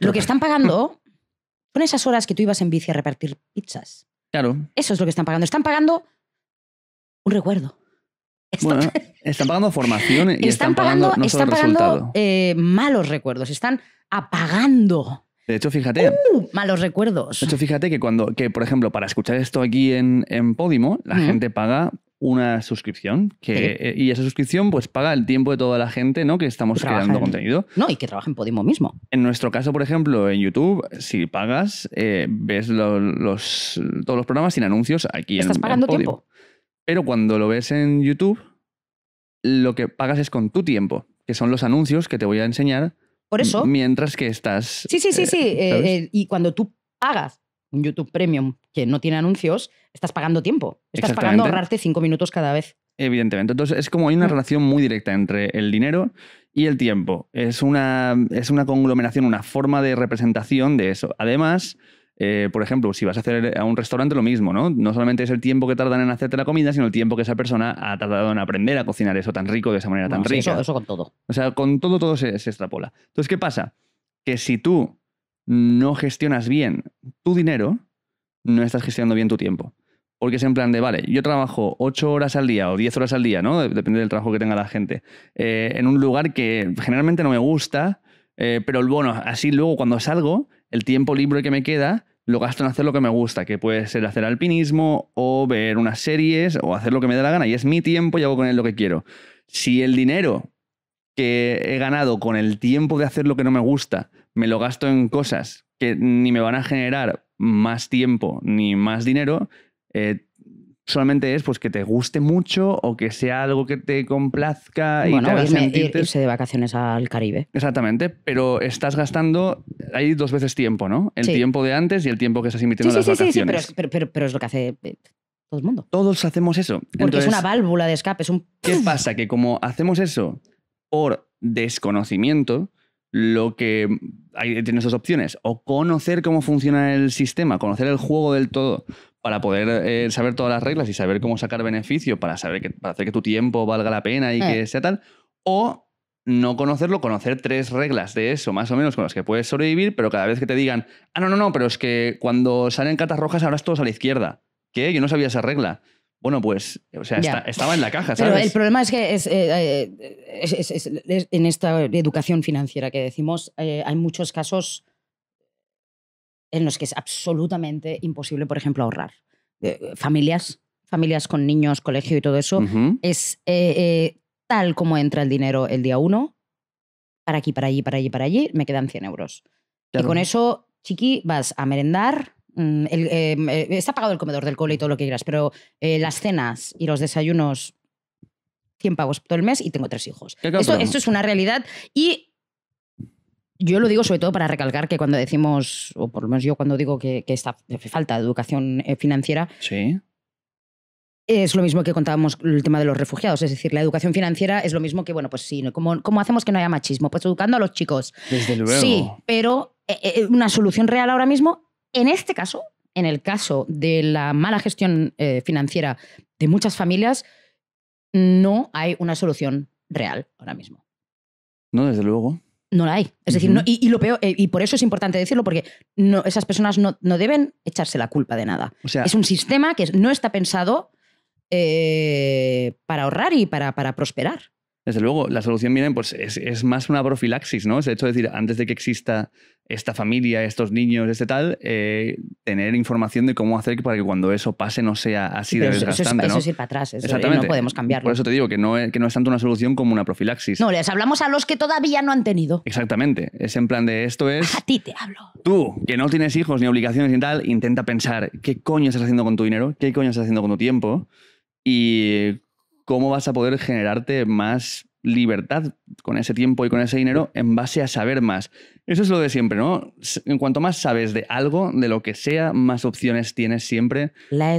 Lo que están pagando son esas horas que tú ibas en bici a repartir pizzas. Claro. Eso es lo que están pagando. Están pagando un recuerdo. Están pagando formación y están pagando malos recuerdos. Están apagando. De hecho, fíjate. Malos recuerdos. De hecho, fíjate que por ejemplo, para escuchar esto aquí en Podimo, la gente paga una suscripción y esa suscripción pues paga el tiempo de toda la gente, ¿no? Que estamos creando contenido. No, y que trabaja en Podimo mismo. En nuestro caso, por ejemplo, en YouTube, si pagas, ves todos los programas sin anuncios aquí en Podimo. Estás pagando tiempo. Pero cuando lo ves en YouTube, lo que pagas es con tu tiempo, que son los anuncios que te voy a enseñar. Por eso. Mientras que estás... Sí. Y cuando tú pagas YouTube Premium, que no tiene anuncios, estás pagando tiempo. Estás pagando ahorrarte 5 minutos cada vez. Evidentemente. Entonces, es como hay una relación muy directa entre el dinero y el tiempo. Es una conglomeración, una forma de representación de eso. Además, por ejemplo, si vas a hacer a un restaurante lo mismo, ¿no? No solamente es el tiempo que tardan en hacerte la comida, sino el tiempo que esa persona ha tardado en aprender a cocinar eso tan rico, de esa manera tan rica. Eso con todo. O sea, con todo se extrapola. Entonces, ¿qué pasa? Que si tú no gestionas bien tu dinero, no estás gestionando bien tu tiempo. Porque es en plan de, vale, yo trabajo 8 horas al día o 10 horas al día, ¿no? Depende del trabajo que tenga la gente, en un lugar que generalmente no me gusta, pero bueno, así luego cuando salgo, el tiempo libre que me queda lo gasto en hacer lo que me gusta, que puede ser hacer alpinismo o ver unas series o hacer lo que me dé la gana, y es mi tiempo y hago con él lo que quiero. Si el dinero que he ganado con el tiempo de hacer lo que no me gusta, me lo gasto en cosas que ni me van a generar más tiempo ni más dinero, solamente es pues que te guste mucho o que sea algo que te complazca, bueno, y te haga irse de vacaciones al Caribe. Exactamente, pero estás gastando, hay dos veces tiempo, ¿no? El tiempo de antes y el tiempo que estás invirtiendo en las vacaciones. Sí, pero es lo que hace todo el mundo. Todos hacemos eso. Porque entonces, es una válvula de escape, es un... ¿Qué pasa? Que como hacemos eso por desconocimiento, lo que hay, tienes dos opciones: o conocer cómo funciona el sistema, conocer el juego del todo para poder saber todas las reglas y saber cómo sacar beneficio, para hacer que tu tiempo valga la pena y que sea tal, o no conocerlo, conocer 3 reglas de eso, más o menos, con las que puedes sobrevivir, pero cada vez que te digan, ah, no, pero es que cuando salen cartas rojas ahora es todos a la izquierda. ¿Qué? Yo no sabía esa regla. Bueno, pues, o sea, estaba en la caja, ¿sabes? Pero el problema es que en esta educación financiera que decimos, hay muchos casos en los que es absolutamente imposible, por ejemplo, ahorrar. Familias con niños, colegio y todo eso, es tal como entra el dinero el día 1, para aquí, para allí, para allí, para allí, me quedan 100 euros. Claro. Y con eso, chiqui, vas a merendar... está pagado el comedor del cole y todo lo que quieras, pero las cenas y los desayunos, 100 pavos todo el mes, y tengo 3 hijos. Esto es una realidad, y yo lo digo sobre todo para recalcar que cuando decimos, o por lo menos yo cuando digo que esta falta de educación financiera, es lo mismo que contábamos el tema de los refugiados. Es decir, la educación financiera es lo mismo que, bueno, pues sí, ¿cómo hacemos que no haya machismo? Pues educando a los chicos. Desde luego. Sí, pero una solución real ahora mismo... En este caso, en el caso de la mala gestión financiera de muchas familias, no hay una solución real ahora mismo. No, desde luego. No la hay. Es decir, no, y lo peor, y por eso es importante decirlo, porque no, esas personas no deben echarse la culpa de nada. O sea, es un sistema que no está pensado para ahorrar y para prosperar. Desde luego, la solución viene, pues es más una profilaxis, ¿no? Es el hecho de decir, antes de que exista esta familia, estos niños, tal, tener información de cómo hacer para que cuando eso pase no sea así de desgastante, ¿no? Eso es ir para atrás, eso no podemos cambiarlo. Por eso te digo que no es tanto una solución como una profilaxis. No, les hablamos a los que todavía no han tenido. Exactamente, es en plan de esto es... A ti te hablo. Tú, que no tienes hijos ni obligaciones ni tal, intenta pensar qué coño estás haciendo con tu dinero, qué coño estás haciendo con tu tiempo y... ¿Cómo vas a poder generarte más libertad con ese tiempo y con ese dinero en base a saber más? Eso es lo de siempre, ¿no? En cuanto más sabes de algo, de lo que sea, más opciones tienes siempre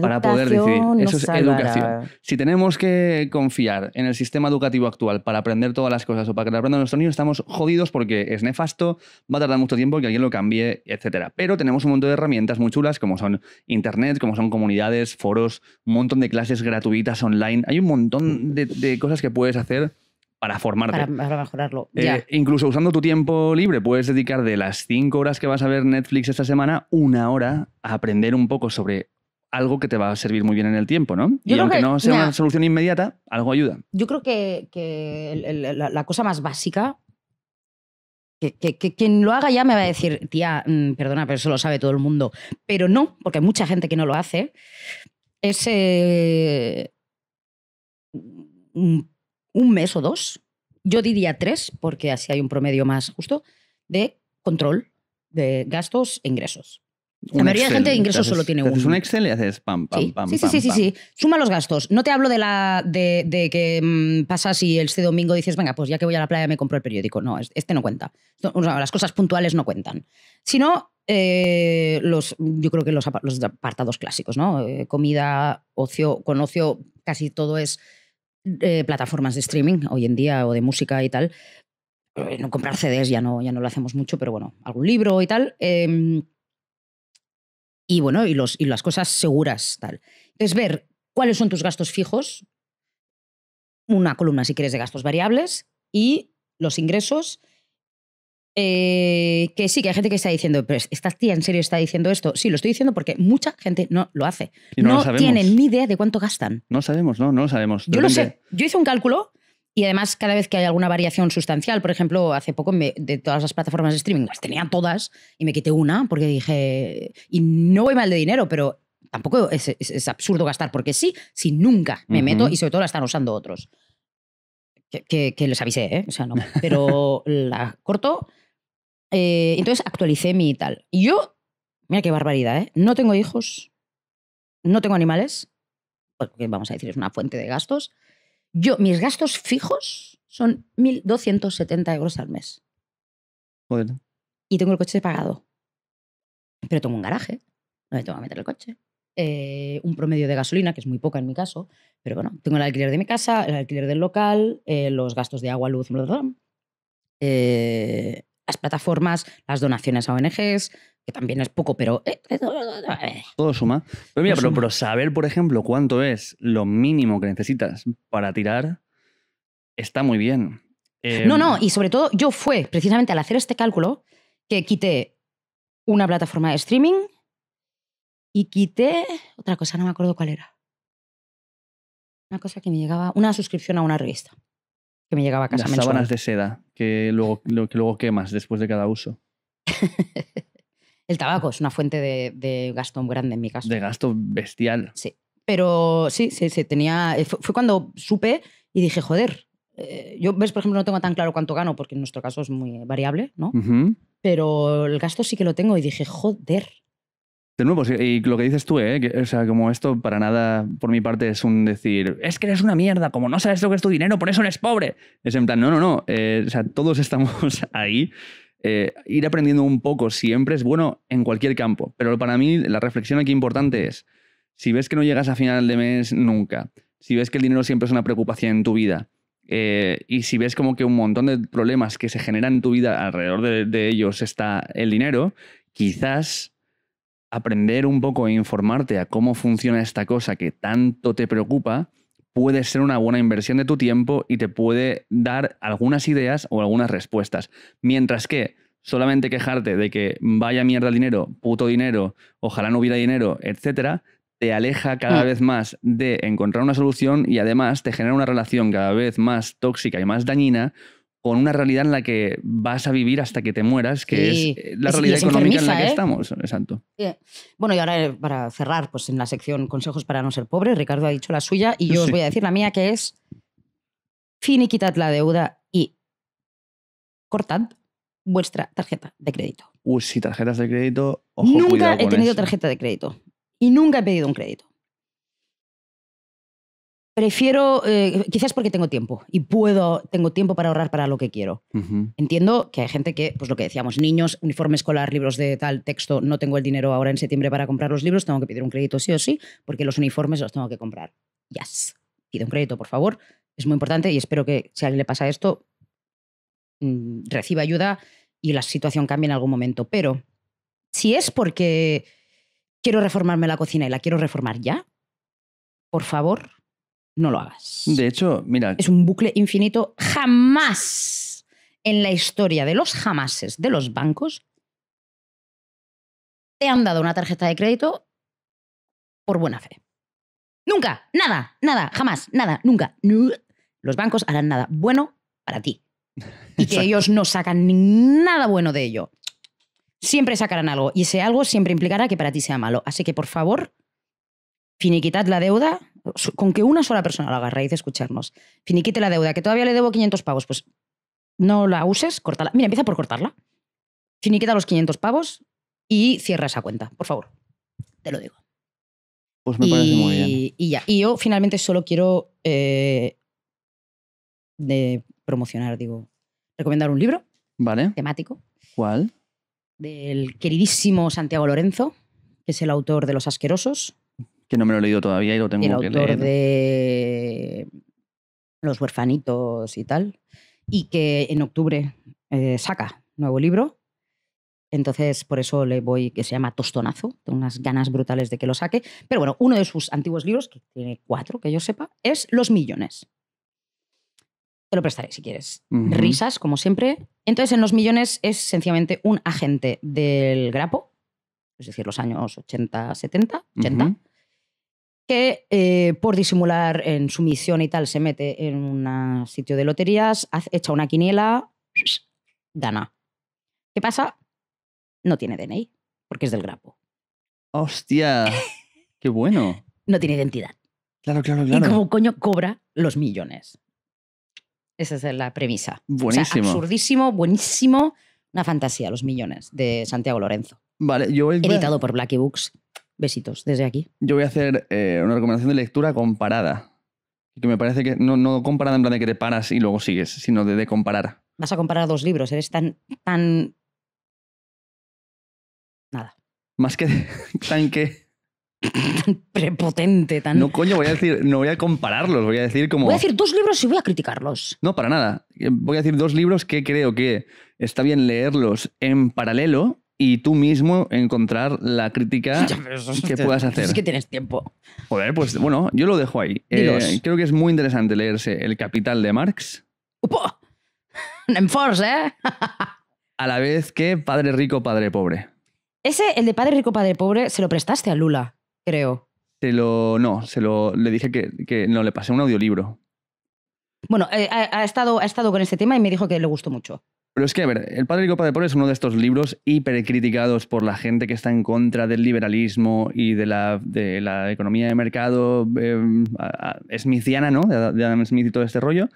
para poder decidir. Eso es educación. Si tenemos que confiar en el sistema educativo actual para aprender todas las cosas o para que lo aprendan nuestros niños, estamos jodidos porque es nefasto, va a tardar mucho tiempo que alguien lo cambie, etc. Pero tenemos un montón de herramientas muy chulas, como son internet, como son comunidades, foros, un montón de clases gratuitas online. Hay un montón de cosas que puedes hacer para formarte. Para mejorarlo. Incluso usando tu tiempo libre, puedes dedicar de las 5 horas que vas a ver Netflix esta semana, 1 hora a aprender un poco sobre algo que te va a servir muy bien en el tiempo, ¿no? Y aunque no sea una solución inmediata, algo ayuda. Yo creo que la cosa más básica, que quien lo haga ya me va a decir, tía, perdona, pero eso lo sabe todo el mundo. Pero no, porque hay mucha gente que no lo hace. Es... un mes o 2, yo diría 3, porque así hay un promedio más justo, de control de gastos e ingresos. La mayoría de gente de ingresos solo tiene uno. Es un Excel y haces pam, pam, pam. Sí. Suma los gastos. No te hablo de que pasas y este domingo dices, venga, pues ya que voy a la playa me compro el periódico. No, este no cuenta. Las cosas puntuales no cuentan. Sino yo creo que los apartados clásicos, ¿no? Comida, ocio, con ocio casi todo es plataformas de streaming hoy en día o de música y tal. No comprar CDs ya no lo hacemos mucho, pero bueno, algún libro y tal. Y bueno, y las cosas seguras, tal. Entonces, ver cuáles son tus gastos fijos, una columna si quieres de gastos variables, y los ingresos. Que sí, que hay gente que está diciendo, pero ¿esta tía en serio está diciendo esto? Sí, lo estoy diciendo porque mucha gente no lo hace. Y no tienen ni idea de cuánto gastan. No sabemos, no lo sabemos. Yo lo sé. Yo hice un cálculo y además cada vez que hay alguna variación sustancial, por ejemplo, hace poco de todas las plataformas de streaming, las tenía todas y me quité una porque dije, y no voy mal de dinero, pero tampoco es absurdo gastar porque sí, si nunca me meto y sobre todo la están usando otros. Que les avisé, ¿eh? O sea, no. Pero la corto. Entonces actualicé mi tal. Y yo, mira qué barbaridad, ¿eh? No tengo hijos, no tengo animales, porque vamos a decir, es una fuente de gastos. Yo, mis gastos fijos son 1.270 euros al mes. Bueno. Y tengo el coche pagado. Pero tengo un garaje donde tengo que meter el coche. Un promedio de gasolina, que es muy poca en mi caso, pero bueno, tengo el alquiler de mi casa, el alquiler del local, los gastos de agua, luz, bla, bla, bla. Las plataformas, las donaciones a ONGs, que también es poco, pero... Todo suma. Pero mira, pero saber, por ejemplo, cuánto es lo mínimo que necesitas para tirar, está muy bien. No, y sobre todo yo fue precisamente al hacer este cálculo que quité una plataforma de streaming... Y quité otra cosa, no me acuerdo cuál era. Una cosa que me llegaba, una suscripción a una revista que me llegaba a casa mensual. Las sábanas de seda que luego quemas después de cada uso. El tabaco es una fuente de gasto muy grande en mi caso. De gasto bestial. Sí, pero sí tenía. Fue cuando supe y dije, joder, yo ves, por ejemplo, no tengo tan claro cuánto gano porque en nuestro caso es muy variable, ¿no? Pero el gasto sí que lo tengo y dije, joder. De nuevo, y lo que dices tú, que, o sea, como esto para nada, por mi parte, es un decir, es que eres una mierda, como no sabes lo que es tu dinero, por eso eres pobre. Es en plan, no. O sea, todos estamos ahí. Ir aprendiendo un poco siempre es bueno en cualquier campo. Pero para mí, la reflexión aquí importante es, si ves que no llegas a final de mes nunca, si ves que el dinero siempre es una preocupación en tu vida, y si ves como que un montón de problemas que se generan en tu vida, alrededor de ellos está el dinero, quizás... aprender un poco e informarte a cómo funciona esta cosa que tanto te preocupa puede ser una buena inversión de tu tiempo y te puede dar algunas ideas o algunas respuestas. Mientras que solamente quejarte de que vaya mierda el dinero, puto dinero, ojalá no hubiera dinero, etcétera, te aleja cada vez más de encontrar una solución y además te genera una relación cada vez más tóxica y más dañina con una realidad en la que vas a vivir hasta que te mueras, que sí, es la realidad económica en la que estamos. Exacto. Bueno, y ahora para cerrar, pues en la sección consejos para no ser pobre, Ricardo ha dicho la suya y yo os voy a decir la mía, que es finiquitad la deuda y cortad vuestra tarjeta de crédito. Uy, sí, tarjetas de crédito, ojo, nunca he tenido tarjeta de crédito y nunca he pedido un crédito. Prefiero, quizás porque tengo tiempo y tengo tiempo para ahorrar para lo que quiero. Entiendo que hay gente que, pues lo que decíamos, niños, uniforme escolar, libros de tal, texto, no tengo el dinero ahora en septiembre para comprar los libros, tengo que pedir un crédito sí o sí, porque los uniformes los tengo que comprar. Yes, pide un crédito, por favor. Es muy importante y espero que si a alguien le pasa esto, reciba ayuda y la situación cambie en algún momento. Pero si es porque quiero reformarme la cocina y la quiero reformar ya, por favor... no lo hagas. De hecho, mira... es un bucle infinito. Jamás en la historia de los jamases de los bancos te han dado una tarjeta de crédito por buena fe. Nunca, nada, jamás, nunca. Los bancos harán nada bueno para ti. Y que ellos no sacan nada bueno de ello. Siempre sacarán algo. Y ese algo siempre implicará que para ti sea malo. Así que, por favor, finiquitad la deuda... con que una sola persona lo haga a raíz de escucharnos. Finiquite la deuda, que todavía le debo 500 pavos, pues no la uses, córtala. Mira, empieza por cortarla. Finiquita los 500 pavos y cierra esa cuenta, por favor. Te lo digo. Pues me parece muy bien. Y ya. Y yo finalmente solo quiero promocionar, recomendar un libro. Vale. Temático. ¿Cuál? del queridísimo Santiago Lorenzo, que es el autor de Los Asquerosos. Que no me lo he leído todavía y lo tengo que leer. El autor de Los Huerfanitos y tal. Y que en octubre saca nuevo libro. Entonces, por eso le voy, que se llama Tostonazo. Tengo unas ganas brutales de que lo saque. Pero bueno, uno de sus antiguos libros, que tiene 4, que yo sepa, es Los Millones. Te lo prestaré si quieres. Risas, como siempre. Entonces, en Los Millones es sencillamente un agente del Grapo, es decir, los años 80, 70, 80, que por disimular en su misión y tal, se mete en un sitio de loterías, echa una quiniela, gana. ¿Qué pasa? No tiene DNI, porque es del Grapo. ¡Hostia! ¡Qué bueno! No tiene identidad. Claro, claro, claro. Y como coño cobra los millones. Esa es la premisa. Buenísimo. O sea, absurdísimo, buenísimo. Una fantasía, Los Millones, de Santiago Lorenzo. Vale, yo voy a... Editado por Blacky Books. Besitos desde aquí. Yo voy a hacer una recomendación de lectura comparada. Que me parece que no comparada en plan de que te paras y luego sigues, sino de comparar. Vas a comparar 2 libros, eres tan... Nada. Más que tan que... Tan prepotente, tan... No, coño, voy a decir, no voy a compararlos, voy a decir como... Voy a decir 2 libros y voy a criticarlos. No, para nada. Voy a decir 2 libros que creo que está bien leerlos en paralelo y tú mismo encontrar la crítica que puedas hacer. Es que tienes tiempo. Joder, pues bueno, yo lo dejo ahí. Creo que es muy interesante leerse El Capital de Marx. ¡Upo! Enforce, ¿eh? A la vez que Padre Rico, Padre Pobre. Ese, el de Padre Rico, Padre Pobre, se lo prestaste a Lula. Creo. Le dije que no, le pasé un audiolibro. Bueno, ha estado con este tema y me dijo que le gustó mucho. Pero es que, a ver, El Padre Rico, Padre Pobre es uno de estos libros hipercriticados por la gente que está en contra del liberalismo y de la economía de mercado smithiana, ¿no? De Adam Smith y todo este rollo.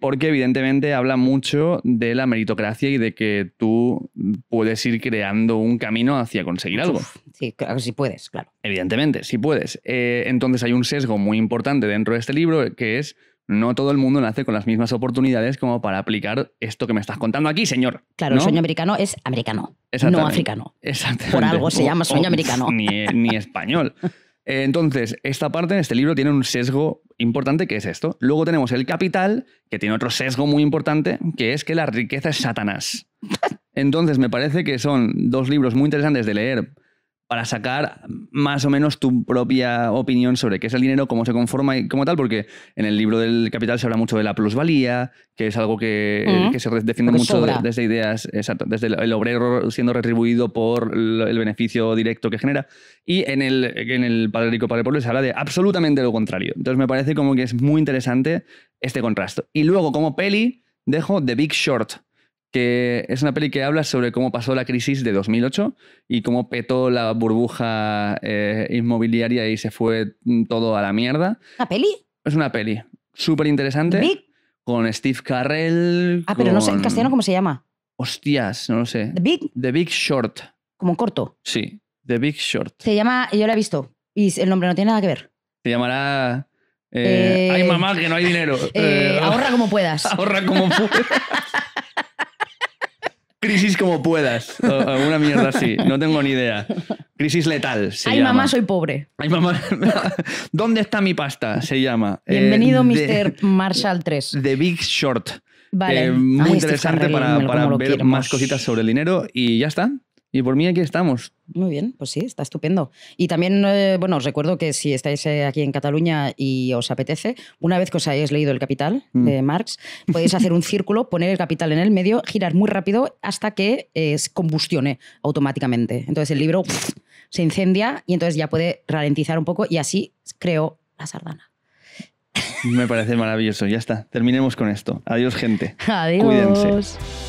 Porque evidentemente habla mucho de la meritocracia y de que tú puedes ir creando un camino hacia conseguir algo. Sí, claro, si puedes, claro. Evidentemente, si puedes. Entonces hay un sesgo muy importante dentro de este libro que es no todo el mundo nace con las mismas oportunidades como para aplicar esto que me estás contando aquí, señor. Claro, ¿no? El sueño americano, no africano. Exactamente. Por algo se llama sueño americano. Ni español. Entonces, esta parte en este libro tiene un sesgo importante que es esto. Luego tenemos El Capital, que tiene otro sesgo muy importante, que es que la riqueza es Satanás. Entonces, me parece que son 2 libros muy interesantes de leer para sacar más o menos tu propia opinión sobre qué es el dinero, cómo se conforma y cómo tal, porque en el libro del Capital se habla mucho de la plusvalía, que es algo que se defiende mucho desde ideas, exacto, desde el obrero siendo retribuido por el beneficio directo que genera. Y en el Padre Rico, Padre Pobre se habla de absolutamente lo contrario. Entonces me parece como que es muy interesante este contraste. Y luego, como peli, dejo The Big Short, que es una peli que habla sobre cómo pasó la crisis de 2008 y cómo petó la burbuja inmobiliaria y se fue todo a la mierda. ¿Una peli? Es una peli súper interesante. ¿Big? Con Steve Carell. Ah, pero no sé en castellano cómo se llama. Hostias, no lo sé. ¿The Big? The Big Short. ¿Como corto? Sí, The Big Short. Se llama, yo la he visto, y el nombre no tiene nada que ver. Se llamará... Ay, mamá, que no hay dinero. Ahorra como puedas. Ahorra como puedas. Crisis como puedas, o alguna mierda así, no tengo ni idea. Crisis letal, se llama. Ay, mamá, soy pobre. Ay, mamá, ¿dónde está mi pasta? Se llama. Bienvenido, Mr. Marshall 3. The Big Short. Vale. Muy interesante para ver más cositas sobre el dinero y ya está. Y por mí aquí estamos. Muy bien, pues sí, está estupendo. Y también, bueno, os recuerdo que si estáis aquí en Cataluña y os apetece, una vez que os hayáis leído El Capital de Marx, podéis hacer un círculo, poner El Capital en el medio, girar muy rápido hasta que combustione automáticamente. Entonces el libro se incendia y entonces ya puede ralentizar un poco y así creo la sardana. Me parece maravilloso, ya está. Terminemos con esto. Adiós, gente. Adiós. Cuídense.